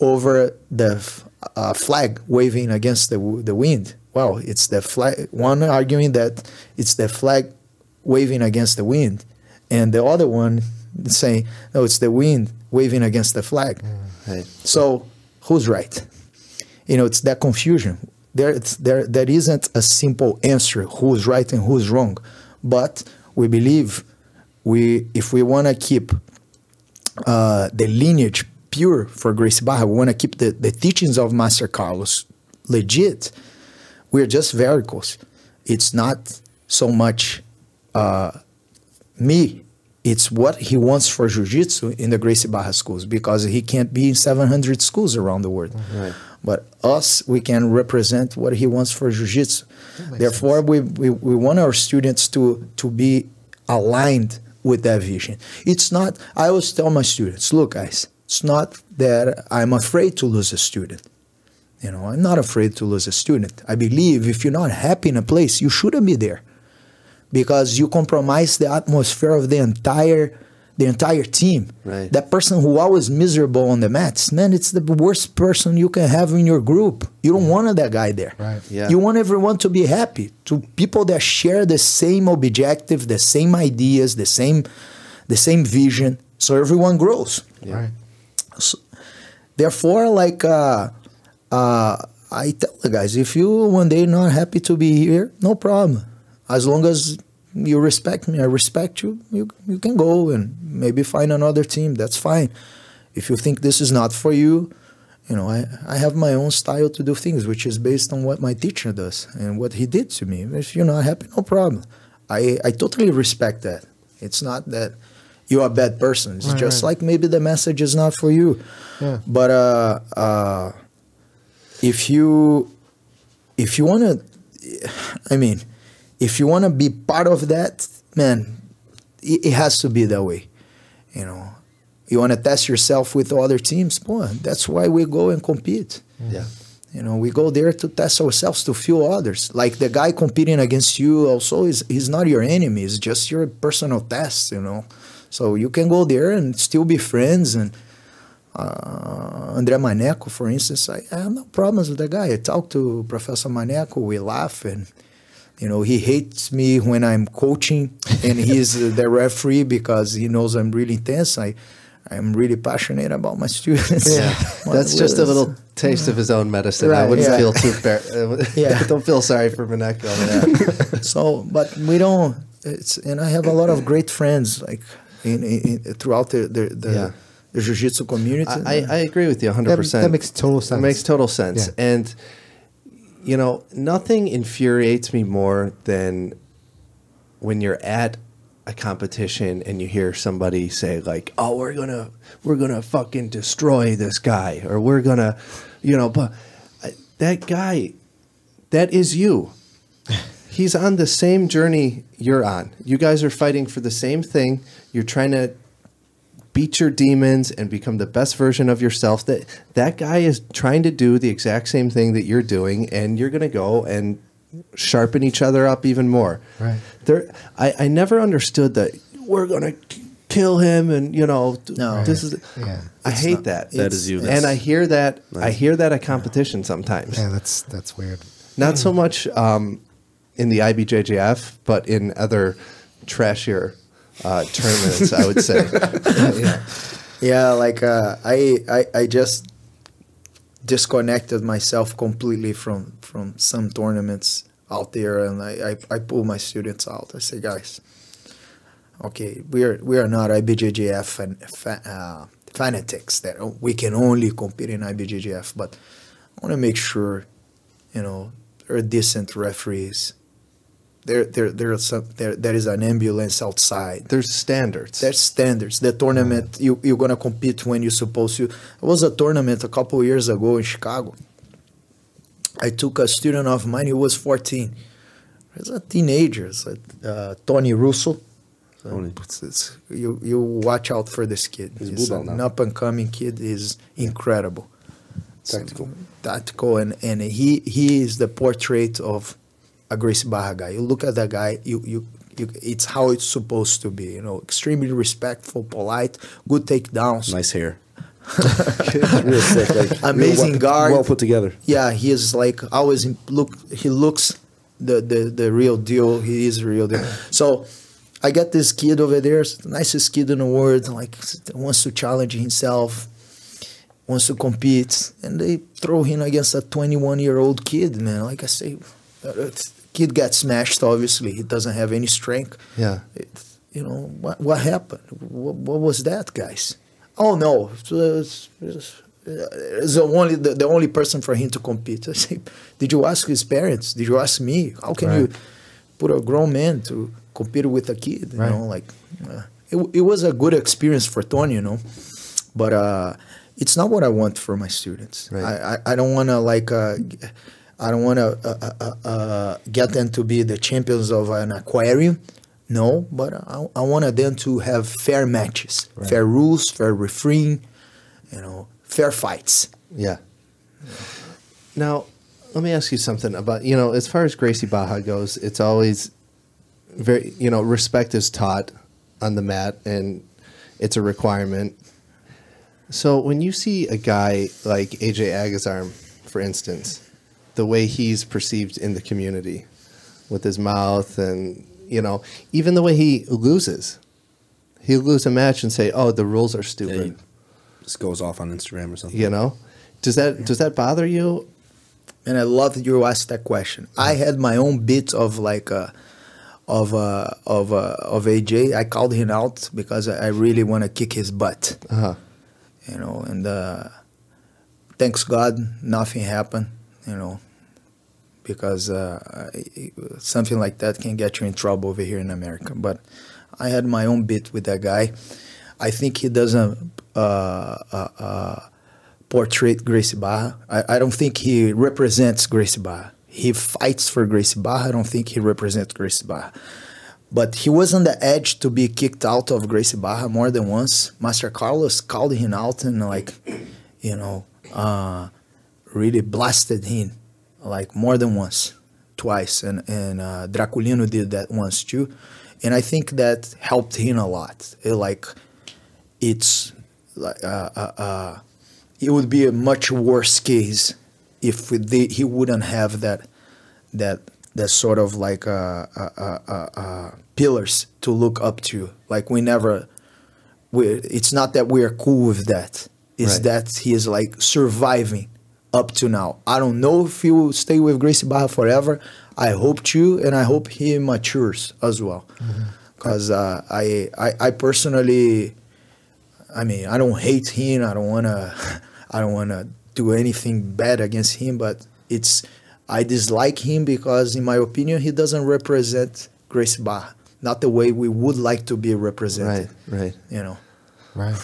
over the flag waving against the wind. Well, it's the flag. One arguing that it's the flag waving against the wind, and the other one saying, no, it's the wind waving against the flag. Right. So who's right? You know, it's that confusion. There isn't a simple answer who's right and who's wrong. But we believe if we want to keep the lineage pure for Gracie Barra, we want to keep the teachings of Master Carlos legit. We're just varicals. It's not so much me. It's what he wants for jiu-jitsu in the Gracie Barra schools, because he can't be in 700 schools around the world. Right. But us, we can represent what he wants for jiu-jitsu. Therefore, we want our students to be aligned with that vision. It's not, I always tell my students, look guys, it's not that I'm afraid to lose a student. You know, I'm not afraid to lose a student. I believe if you're not happy in a place, you shouldn't be there, because you compromise the atmosphere of the entire team. Right. That person who always miserable on the mats, man, it's the worst person you can have in your group. You don't want that guy there. Right. Yeah. You want everyone to be happy, to people that share the same objective, the same ideas, the same vision, so everyone grows. Yeah. Right. So, therefore, like I tell the guys, if you one day not happy to be here, no problem. As long as you respect me, I respect you, you can go and maybe find another team. That's fine. If you think this is not for you, you know, I have my own style to do things, which is based on what my teacher does and what he did to me. If you're not happy, no problem. I totally respect that. It's not that you're a bad person. It's just like maybe the message is not for you. Yeah. But if you want to, I mean, if you want to be part of that, man, it has to be that way. You know, you want to test yourself with other teams, boy, that's why we go and compete. Yeah. You know, we go there to test ourselves, to fuel others. Like the guy competing against you also is, he's not your enemy. It's just your personal test, you know. So you can go there and still be friends. And André Maneco, for instance, I have no problems with that guy. I talk to Professor Maneco, we laugh, and you know, he hates me when I'm coaching and he's the referee, because he knows I'm really intense. I'm really passionate about my students. Yeah. That's just a little taste of his own medicine. Right, I wouldn't feel too don't feel sorry for Maneco. Yeah. So, but we don't, and I have a lot of great friends like throughout the jiu-jitsu community. I agree with you 100%. That makes total sense. It makes total sense. Yeah. And you know, nothing infuriates me more than when you're at a competition and you hear somebody say like, "Oh, we're gonna fucking destroy this guy," or "We're gonna," you know. But that guy, that is you. He's on the same journey you're on. You guys are fighting for the same thing. You're trying to beat your demons and become the best version of yourself. That guy is trying to do the exact same thing that you're doing, and you're going to go and sharpen each other up even more. Right. I never understood that we're going to kill him, and you know, I hate that. That is you. And I hear that. I hear that at competition sometimes. Yeah, that's weird. Not so much in the IBJJF, but in other trashier tournaments, I would say. Like I just disconnected myself completely from some tournaments out there, and I pull my students out. I say, guys, okay, we are not IBJJF fanatics that we can only compete in IBJJF, but I want to make sure, you know, there are decent referees. There is an ambulance outside. There's standards. There's standards. The tournament, you're going to compete when you're supposed to. It was a tournament a couple of years ago in Chicago. I took a student of mine who was 14. He was a teenager. It's like, Tony Russo. You watch out for this kid. He's an up-and-coming kid. He's incredible. Tactical. Tactical, and he is the portrait of a Gracie Barra guy. You look at that guy, it's how it's supposed to be. You know, extremely respectful, polite, good takedowns. Nice hair. Real sick, like, amazing guard. Well put together. Yeah, he is like always he looks the real deal. He is the real deal. So I got this kid over there, nicest kid in the world, like wants to challenge himself, wants to compete, and they throw him against a 21-year-old kid, man. Like I say, kid got smashed, obviously. He doesn't have any strength. Yeah. You know, what happened? What was that, guys? Oh, no. It's the only person for him to compete. I say, did you ask his parents? Did you ask me? How can you put a grown man to compete with a kid, you know, like, it was a good experience for Tony, you know, but it's not what I want for my students. Right. I don't want to, like, I don't want to get them to be the champions of an aquarium, no, but I wanted them to have fair matches, fair rules, fair refereeing, you know, fair fights. Yeah. Now, let me ask you something about, you know, as far as Gracie Barra goes, it's always very, you know, respect is taught on the mat, and it's a requirement. So when you see a guy like AJ Agazarm, for instance, the way he's perceived in the community with his mouth and, you know, even the way he loses, he'll lose a match and say, oh, the rules are stupid. Yeah, just goes off on Instagram or something. You know, does that bother you? And I love that you asked that question. I had my own bit of like a, of AJ. I called him out because I really want to kick his butt, you know, and thanks God nothing happened, you know, because something like that can get you in trouble over here in America. But I had my own bit with that guy. I think he doesn't portray Gracie Barra. I don't think he represents Gracie Barra. He fights for Gracie Barra. I don't think he represents Gracie Barra. But he was on the edge to be kicked out of Gracie Barra more than once. Master Carlos called him out and, like, you know, really blasted him, like, more than once, twice. And Draculino did that once, too. And I think that helped him a lot. It, like, it's, like, it would be a much worse case if he wouldn't have that sort of like pillars to look up to. Like it's not that we are cool with that. It's that he is like surviving up to now. I don't know if he will stay with Gracie Barra forever. I hope to, and I hope he matures as well. Because I personally, I mean, I don't hate him. I don't wanna do anything bad against him, but I dislike him because, in my opinion, he doesn't represent Gracie Barra, not the way we would like to be represented. Right. You know. Right.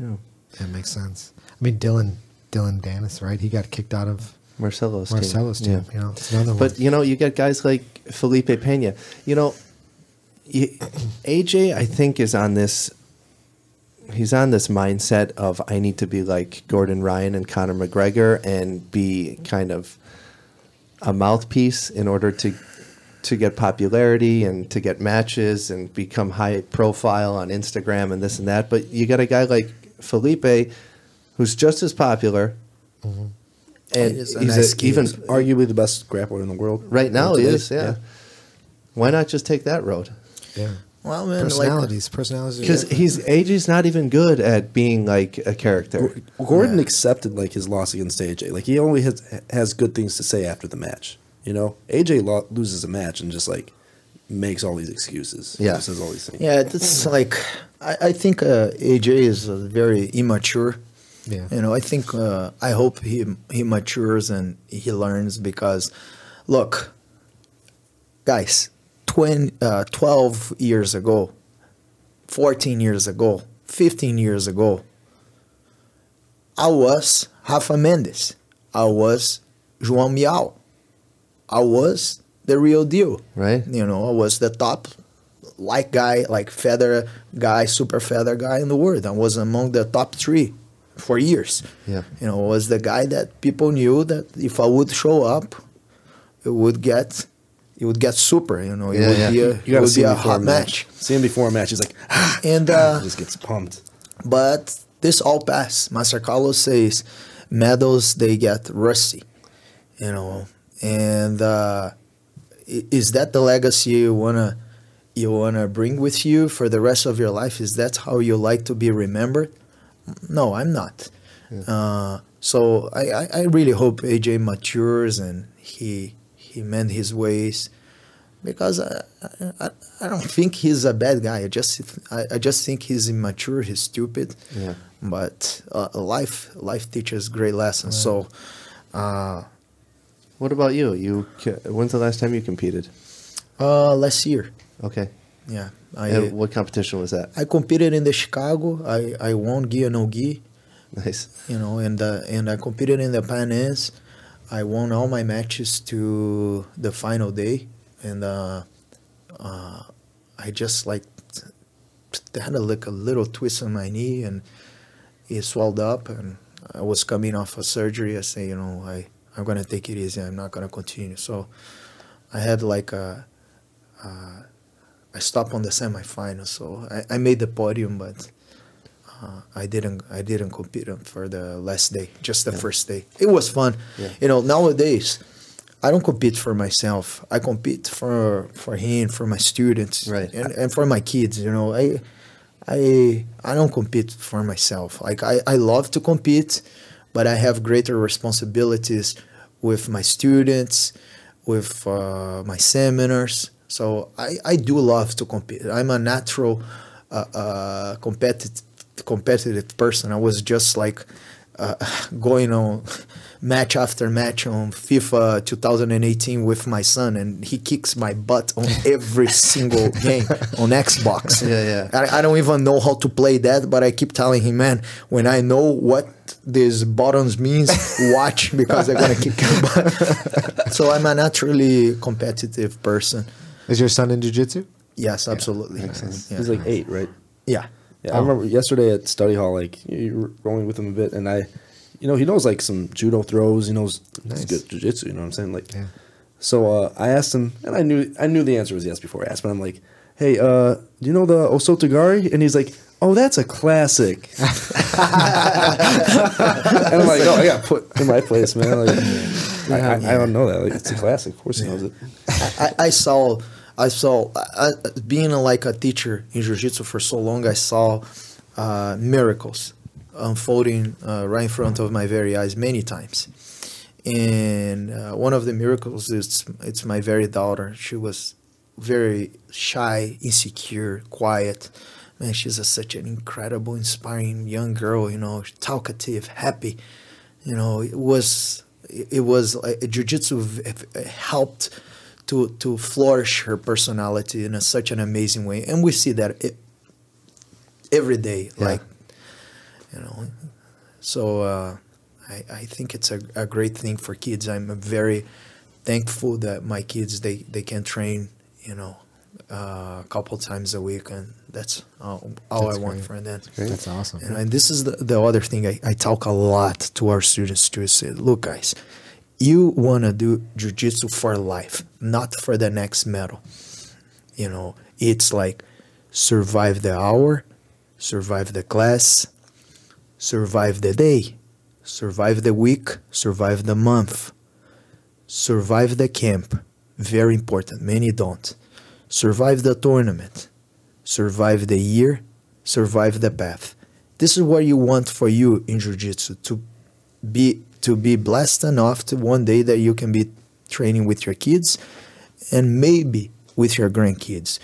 Yeah, that makes sense. I mean, Dylan Danis, right? He got kicked out of Marcelo's team. Yeah. You know, it's another one. But you know, you got guys like Felipe Pena. You know, AJ, I think, is on this. He's on this mindset of I need to be like Gordon Ryan and Conor McGregor and be kind of a mouthpiece in order to to get popularity and to get matches and become high profile on Instagram and this and that. But you got a guy like Felipe, who's just as popular, mm-hmm. and he's even arguably the best grappler in the world right now. He is, yeah. Why not just take that road? Yeah. Well, man, personalities, because AJ's not even good at being like a character. Gordon accepted like his loss against AJ. Like he only has good things to say after the match. You know, AJ loses a match and just like makes all these excuses. Yeah, he says all these things. Yeah, it's like I think AJ is very immature. Yeah, you know, I think I hope he matures and he learns, because, look, guys. 12 years ago, 14 years ago, 15 years ago, I was Rafa Mendes. I was João Miao. I was the real deal. Right. You know, I was the top light guy, like feather guy, super feather guy in the world. I was among the top three for years. Yeah. You know, I was the guy that people knew that if I would show up, it would get... You would get super, you know. It would be a hot match. See him before a match, he's like, ah, and he just gets pumped. But this all passed. Master Carlos says, medals they get rusty, you know. And is that the legacy you wanna bring with you for the rest of your life? Is that how you like to be remembered? No, I'm not. Yeah. So I really hope AJ matures and he mend his ways, because I don't think he's a bad guy. I just think he's immature, he's stupid. Yeah. But life teaches great lessons. Right. So, what about you? When's the last time you competed? Last year. Okay. Yeah. And what competition was that? I competed in the Chicago. I won gi and no gi. Nice. You know, and I competed in the Pan Ams. I won all my matches to the final day, and I just like had like a little twist on my knee, and it swelled up. And I was coming off of surgery. I say, you know, I'm gonna take it easy. I'm not gonna continue. So I had like I stopped on the semifinals. So I made the podium, but. I didn't compete for the last day, just the first day. It was fun. Yeah. You know, nowadays, I don't compete for myself. I compete for him, for my students, right. and for my kids. You know, I don't compete for myself. Like I love to compete, but I have greater responsibilities with my students, with my seminars. So I do love to compete. I'm a natural competitive person. I was just like going on match after match on FIFA 2018 with my son, and he kicks my butt on every single game on Xbox. I don't even know how to play that, but I keep telling him, man, when I know what these buttons means, watch, because they're gonna kick your butt. So I'm a naturally competitive person. Is your son in jiu-jitsu? Yes, absolutely. Yeah. He's like 8, right? Yeah. Yeah, I remember yesterday at study hall, like you were rolling with him a bit, and you know, he knows like some judo throws. He knows good jiu-jitsu. You know what I'm saying? Like, so I asked him, and I knew the answer was yes before I asked, but I'm like, hey, do you know the Osotogari? And he's like, oh, that's a classic. And I'm like, oh, I got put in my place, man. Like, I don't know that. Like, it's a classic. Of course he knows it. I saw, being like a teacher in jiu-jitsu for so long, I saw miracles unfolding right in front of my very eyes many times. And one of the miracles is it's my very daughter. She was very shy, insecure, quiet. Man, she's such an incredible, inspiring young girl, you know, talkative, happy. You know, it was like jiu-jitsu helped to flourish her personality in such an amazing way, and we see that every day, like, you know. So I think it's a great thing for kids. I'm very thankful that my kids they can train, you know, a couple times a week, and that's all I want for them. That's awesome. And this is the other thing I talk a lot to our students too. Say, look, guys, you want to do jiu-jitsu for life, not for the next medal. You know, it's like survive the hour, survive the class, survive the day, survive the week, survive the month, survive the camp. Very important, many don't. Survive the tournament, survive the year, survive the path. This is what you want for you in jiu-jitsu, to be blessed enough to one day that you can be training with your kids and maybe with your grandkids.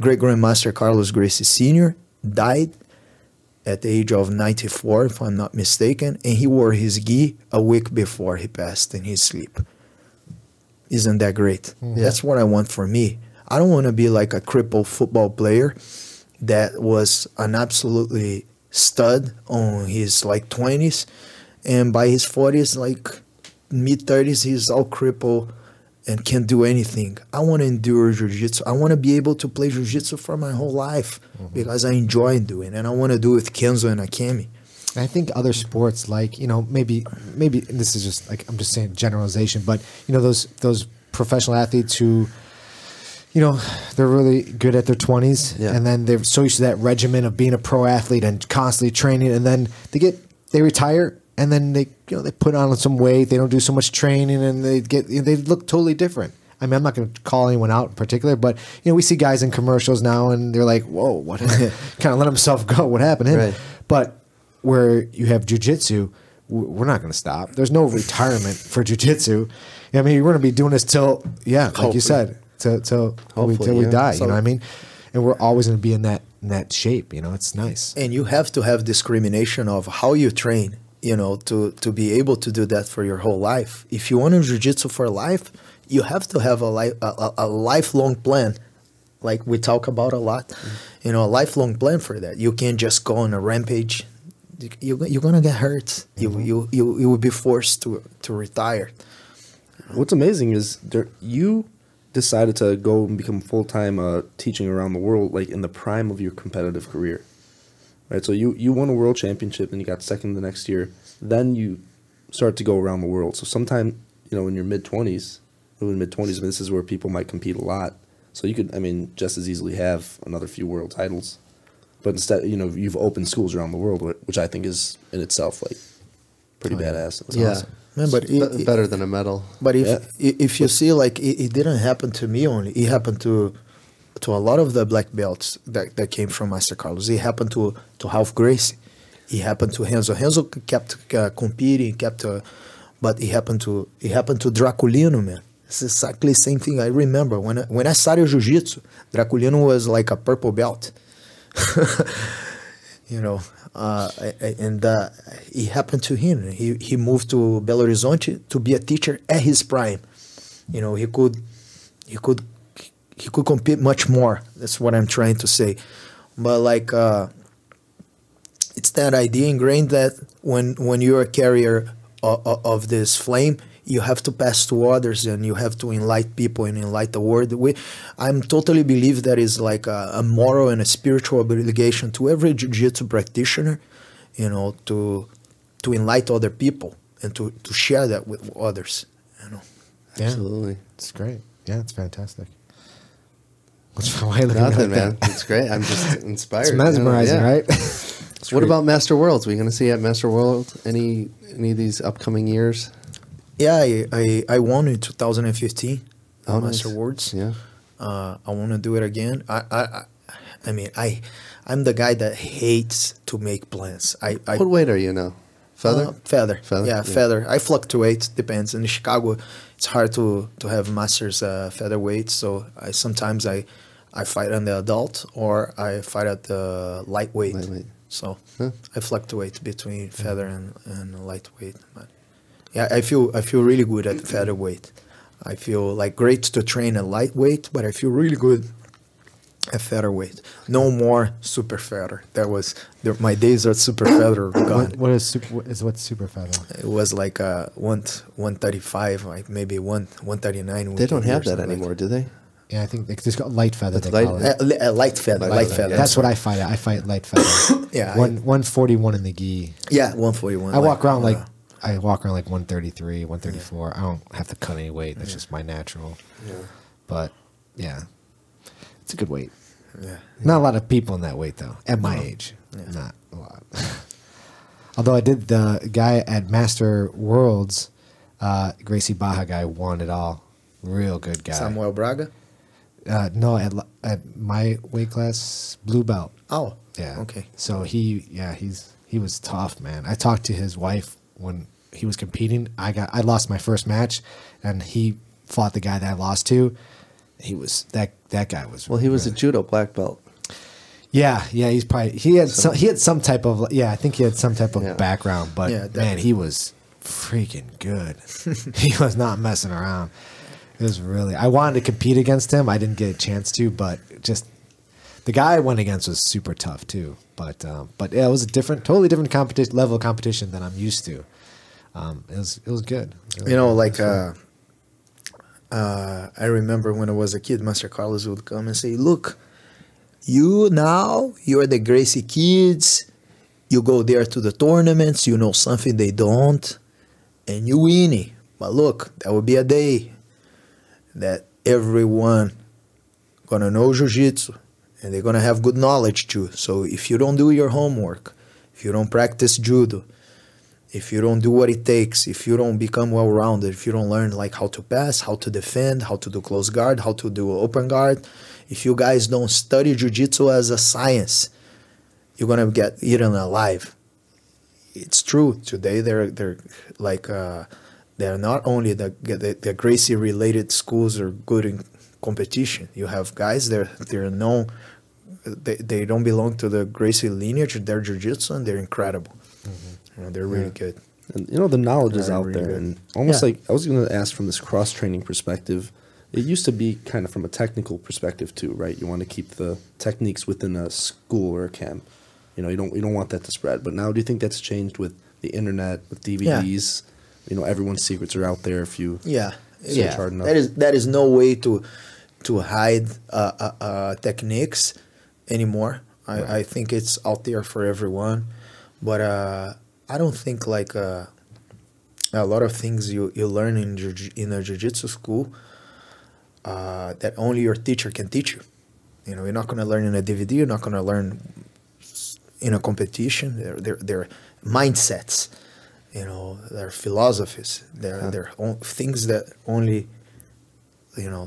Great-grandmaster Carlos Gracie Sr. died at the age of 94, if I'm not mistaken, and he wore his gi a week before he passed in his sleep. Isn't that great? Yeah. That's what I want for me. I don't want to be like a crippled football player that was an absolutely stud on his like 20s, and by his 40s, like mid-30s, he's all crippled and can't do anything. I want to endure jiu-jitsu. I want to be able to play jiu-jitsu for my whole life because I enjoy doing it, and I want to do it with Kenzo and Akemi. I think other sports, like, you know, maybe this is just like, I'm just saying generalization, but you know, those professional athletes who, you know, they're really good at their 20s, yeah, and then they're so used to that regimen of being a pro athlete and constantly training, and then they retire, and then they, you know, they put on some weight, they don't do so much training, and they look totally different. I mean, I'm not going to call anyone out in particular, but you know, we see guys in commercials now, and they're like, "Whoa, what?" kind of let himself go. What happened to him? Right. But where you have jiu-jitsu, we're not going to stop. There's no retirement for jiu-jitsu. I mean, we're going to be doing this till, yeah, like hopefully, you said, till we die. So, you know what I mean? And we're always going to be in that shape. You know, it's nice. And you have to have discrimination of how you train, you know, to be able to do that for your whole life. If you want to jiu-jitsu for life, you have to have a lifelong plan, like we talk about a lot. Mm-hmm. You know, a lifelong plan for that. You can't just go on a rampage. You're gonna get hurt. Mm-hmm. You will be forced to retire. What's amazing is you decided to go and become full-time teaching around the world, like in the prime of your competitive career, right? So you won a world championship and you got second the next year. Then you start to go around the world. So sometime, you know, in your mid-20s, this is where people might compete a lot. So you could, I mean, just as easily have another few world titles. But instead, you know, you've opened schools around the world, which I think is in itself like pretty badass. It's awesome. Yeah, but it's better than a medal. But if you see, like, it didn't happen to me only. It happened to a lot of the black belts that came from Master Carlos. It happened to Ralph Gracie. It happened to Renzo. Renzo kept competing, but it happened to Draculino, man. It's exactly the same thing I remember when I started jiu-jitsu. Draculino was like a purple belt. You know, and it happened to him. He moved to Belo Horizonte to be a teacher at his prime. You know, he could compete much more. That's what I'm trying to say. But like, it's that idea ingrained that when you're a carrier of this flame, you have to pass to others, and you have to enlighten people and enlighten the world. I'm totally believe that is like a moral and a spiritual obligation to every jiu-jitsu practitioner, you know, to enlighten other people and to share that with others. You know, yeah, absolutely, it's great. Yeah, it's fantastic. What's why looking at that, man? It's great. I'm just inspired. It's mesmerizing, you know? Yeah. Right? So what about Master Worlds? Are we gonna see at Master World any of these upcoming years? Yeah, I won in 2015, oh, Master Worlds. Yeah, I want to do it again. I mean, I'm the guy that hates to make plans. What weight are you now? Feather? Feather. Yeah, feather. I fluctuate. Depends. In Chicago, it's hard to have masters featherweight. So sometimes I fight on the adult, or I fight at the lightweight. So huh? I fluctuate between feather and lightweight. Yeah, I feel really good at featherweight. I feel like great to train at lightweight, but I feel really good at featherweight. No more super feather. That was my days are super feather gone. What is super? What's super feather? It was like 135, like maybe 139. They don't have that anymore, do they? Yeah, I think they just got light feather. They call it. Light feather. That's what I fight at. I fight light feather. Yeah, 141 in the gi. Yeah, 141. I walk around like. I walk around like 133, 134. Yeah. I don't have to cut any weight. That's just my natural. Yeah. But yeah, it's a good weight. Yeah. Not a lot of people in that weight though. At my age, not a lot. Although I did, the guy at Master Worlds, Gracie Barra guy won it all. Real good guy. Samuel Braga? No, at my weight class, blue belt. Oh. Yeah. Okay. So he, yeah, he was tough, man. I talked to his wife when he was competing. I lost my first match, and he fought the guy that I lost to. He was that guy was. Well, he was a judo black belt. Yeah, yeah, he's probably he had some type of I think he had some type of background, but man, he was freaking good. He was not messing around. It was really, I wanted to compete against him. I didn't get a chance to, but just the guy I went against was super tough too. But yeah, it was a different, totally different competition level of competition than I'm used to. It was good. It was, you know, like I remember when I was a kid, Master Carlos would come and say, "Look, you're the Gracie kids. You go there to the tournaments. You know something they don't, and you win it. But look, that would be a day that everyone gonna know jiu-jitsu, and they're gonna have good knowledge too. So if you don't do your homework, if you don't practice judo, if you don't do what it takes, if you don't become well-rounded, if you don't learn like how to pass, how to defend, how to do close guard, how to do open guard, if you guys don't study jiu-jitsu as a science, you're gonna get eaten alive." It's true. Today they're like they're not only the Gracie related schools are good in competition. You have guys they're known, they don't belong to the Gracie lineage. They're jiu-jitsu and they're incredible. Mm-hmm. You know, they're really good. And you know the knowledge is out there, and almost like I was going to ask from this cross training perspective. It used to be kind of from a technical perspective too, right? You want to keep the techniques within a school or a camp. You know, you don't want that to spread. But now, do you think that's changed with the internet, with DVDs? Yeah. You know, everyone's secrets are out there if you search hard enough. That is no way to hide techniques anymore. I think it's out there for everyone. But I don't think like a lot of things you learn in a jiu-jitsu school that only your teacher can teach you. You know, you're not going to learn in a DVD. You're not going to learn in a competition. They're mindsets. You know, their philosophies, their own things that only, you know,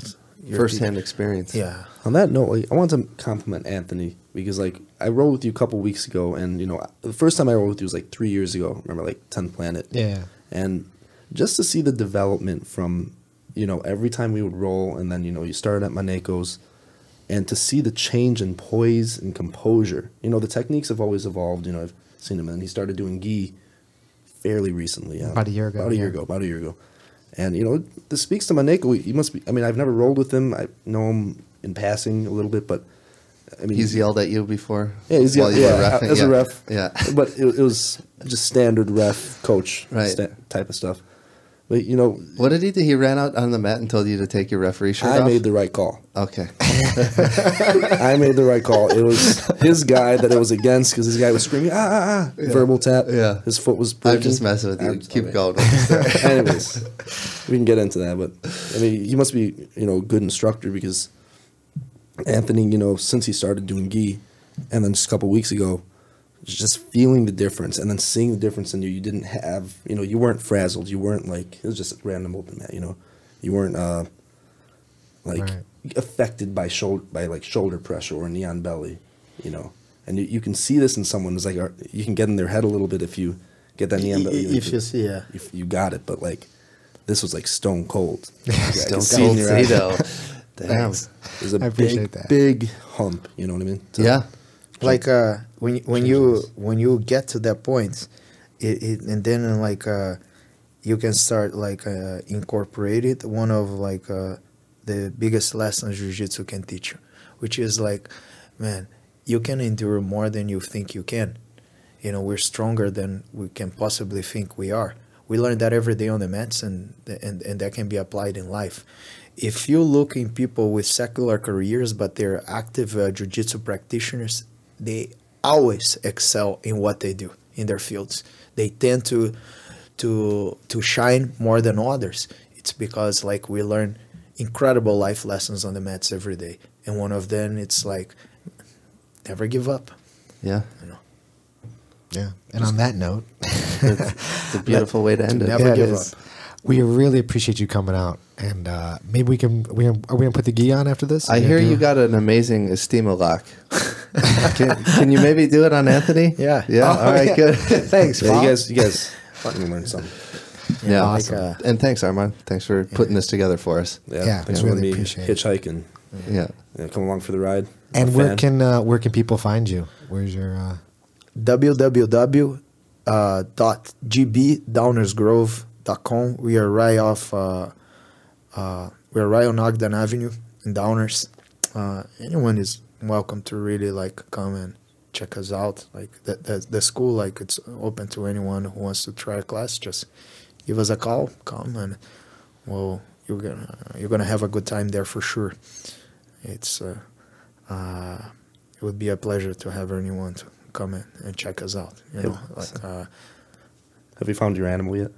firsthand experience. Yeah. On that note, like, I want to compliment Anthony because, like, I rolled with you a couple weeks ago, and you know, the first time I rolled with you was like 3 years ago. Remember, like 10th Planet. Yeah. And just to see the development from, you know, every time we would roll, and then you know, you started at Maneco's, and to see the change in poise and composure. You know, the techniques have always evolved. You know, I've seen him, and he started doing gi fairly recently, about a year ago. About a year ago, and you know, this speaks to Maneco. He must be. I mean, I've never rolled with him. I know him in passing a little bit, but I mean, he's yelled at you before. Yeah, he's yelled. Yeah, as a ref. Yeah, but it was just standard ref coach type of stuff. But you know, what did he do? He ran out on the mat and told you to take your referee shirt off? I made the right call. Okay, I made the right call. It was his guy that it was against because his guy was screaming verbal tap. Yeah, his foot was breaking. I'm just messing with you. Keep going. Anyways, we can get into that, but I mean, he must be, you know, a good instructor because Anthony, you know, since he started doing gi, and then just a couple weeks ago, just feeling the difference and then seeing the difference in you. You didn't have, you know, you weren't frazzled. You weren't like, it was just a random open mat, you know. You weren't like affected by shoulder pressure or knee on belly, you know. And you can see this in someone. It's like you can get in their head a little bit if you get that knee on belly. If you see, if you got it, but like this was like stone cold. Stone cold. There's a big hump. You know what I mean? So, yeah. Like when you get to that point, and then you can start like incorporating one of like the biggest lessons jiu-jitsu can teach you, which is like, man, you can endure more than you think you can. You know, we're stronger than we can possibly think we are. We learn that every day on the mats, and that can be applied in life. If you look in people with secular careers, but they're active jiu-jitsu practitioners, they always excel in what they do in their fields. They tend to shine more than others, it's because like we learn incredible life lessons on the mats every day, and one of them it's like never give up. Yeah, you know. Yeah, and just on that note, it's a beautiful way to end it. Never give up. We really appreciate you coming out, and maybe we can. Are we gonna put the gi on after this? I hear you got an amazing estima lock. Can you maybe do it on Anthony? Yeah, yeah. Oh, all right, yeah. Good. Thanks, yeah, you guys fucking learned something. Yeah, yeah, awesome. Like, and thanks, Armand. Thanks for putting this together for us. Yeah, yeah, thanks for really appreciate hitchhiking. Yeah, yeah, come along for the ride. And where can people find you? Where's your www.gbdownersgrove.com. We are right off. We're right on Ogden Avenue in Downers. Anyone is welcome to really like come and check us out. Like the school, like it's open to anyone who wants to try a class. Just give us a call. Come and well, you're gonna have a good time there for sure. It's it would be a pleasure to have anyone to come in and check us out. You know, like, have you found your animal yet?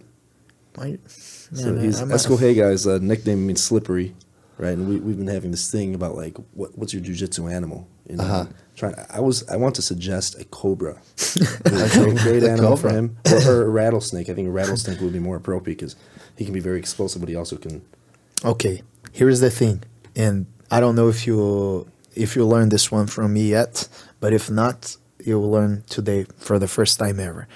That's cool. Hey guys, nickname means slippery, right? And we've been having this thing about like what's your jiu-jitsu animal? You know, I want to suggest a cobra. That's a great animal for him, or a rattlesnake. I think a rattlesnake would be more appropriate because he can be very explosive, but he also can. Okay, here's the thing, and I don't know if you learned this one from me yet, but if not, you'll learn today for the first time ever.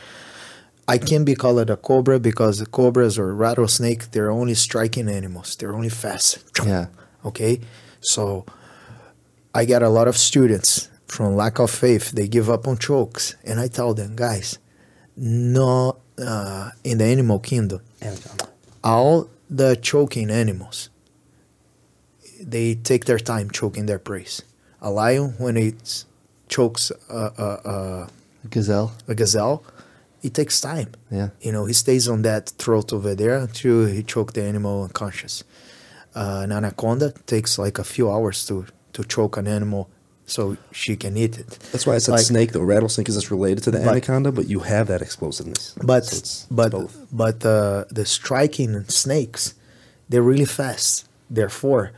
I can't be called a cobra because the cobras or rattlesnake, they're only striking animals. They're only fast. Yeah. Okay? So I get a lot of students from lack of faith. They give up on chokes. And I tell them, guys, no, in the animal kingdom, all the choking animals, they take their time choking their prey. A lion, when it chokes a gazelle, it takes time. Yeah, you know, he stays on that throat over there until he choked the animal unconscious. An anaconda takes like a few hours to choke an animal so she can eat it. That's why I said like, snake though. Rattlesnake is just related to the anaconda, but you have that explosiveness. But so but the striking snakes, they're really fast. Therefore,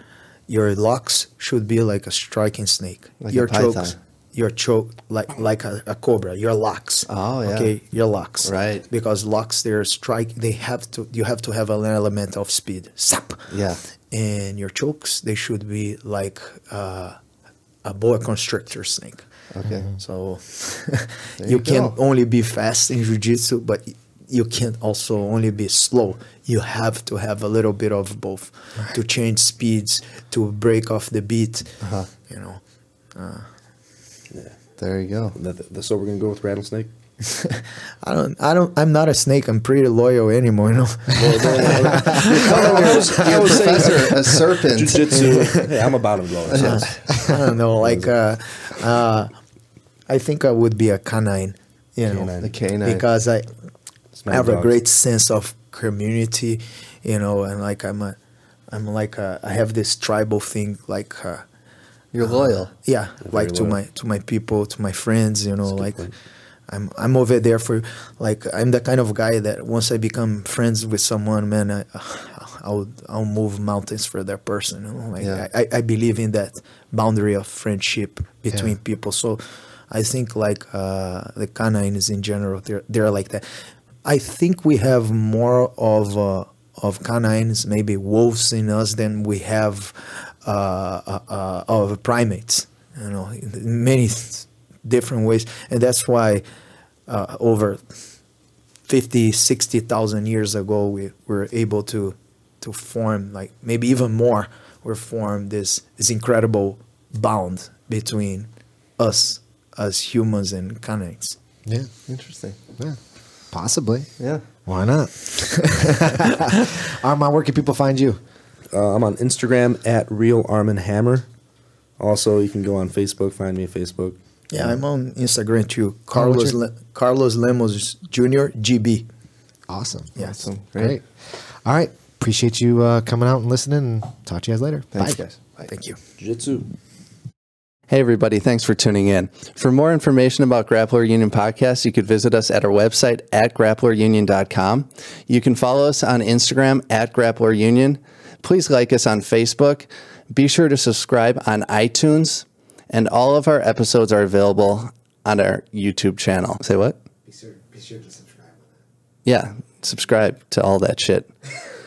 your locks should be like a striking snake. Like your chokes. Your choke like a cobra. Your locks. Oh yeah. Okay, your locks. Right. Because locks, they're strike. They have to. You have to have an element of speed. Sap. Yeah. And your chokes, they should be like a boa constrictor snake. Okay. Mm-hmm. So you can't only be fast in jiu-jitsu, but you can't also only be slow. You have to have a little bit of both to change speeds, to break off the beat. You know. Yeah, there you go. So we're gonna go with rattlesnake. I'm not a snake. I'm pretty loyal anymore. You know. I was professor, a serpent. Jiu-jitsu. Yeah, I'm a bottom blower. So I don't know. Like, I think I would be a canine. You know, the canine, because I have a great sense of community. You know, and like I have this tribal thing. Like. You're loyal. Yeah, like to loyal. to my people, to my friends, you know, like point. I'm over there for like I'm the kind of guy that once I become friends with someone, man, I'll move mountains for that person, you know? Like I believe in that boundary of friendship between people. So I think like the canines in general, they're like that. I think we have more of canines, maybe wolves in us than we have of primates, you know, in many different ways. And that's why over 50,000 to 60,000 years ago we were able to form, like maybe even more, we formed this incredible bond between us as humans and canines. Yeah, interesting. Yeah, possibly. Yeah, why not? Armand, where can people find you? I'm on Instagram at Real Armin Hammer. Also, you can go on Facebook. Find me on Facebook. Yeah, I'm on Instagram too. Carlos Lemos Jr. GB. Awesome. Yeah. Awesome. Great. All right. Appreciate you coming out and listening. Talk to you guys later. Thanks, guys. Bye. Thank you. Jiu-Jitsu. Hey, everybody. Thanks for tuning in. For more information about Grappler Union Podcast, you could visit us at our website at grapplerunion.com. You can follow us on Instagram at Grappler Union. Please like us on Facebook. Be sure to subscribe on iTunes. And all of our episodes are available on our YouTube channel. Say what? Be sure to subscribe. Yeah, subscribe to all that shit.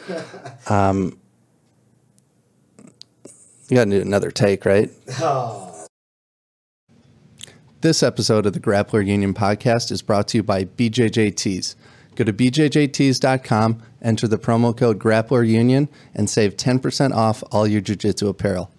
You gotta do another take, right? Oh. This episode of the Grappler Union Podcast is brought to you by BJJTees. Go to BJJTees.com, enter the promo code Grappler Union, and save 10% off all your jiu-jitsu apparel.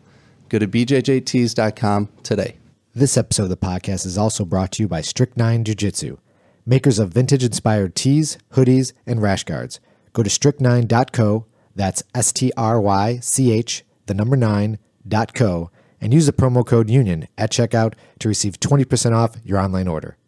Go to BJJTees.com today. This episode of the podcast is also brought to you by Strychnine Jiu-Jitsu, makers of vintage-inspired tees, hoodies, and rash guards. Go to strychnine.co, that's strychnine.co, and use the promo code UNION at checkout to receive 20% off your online order.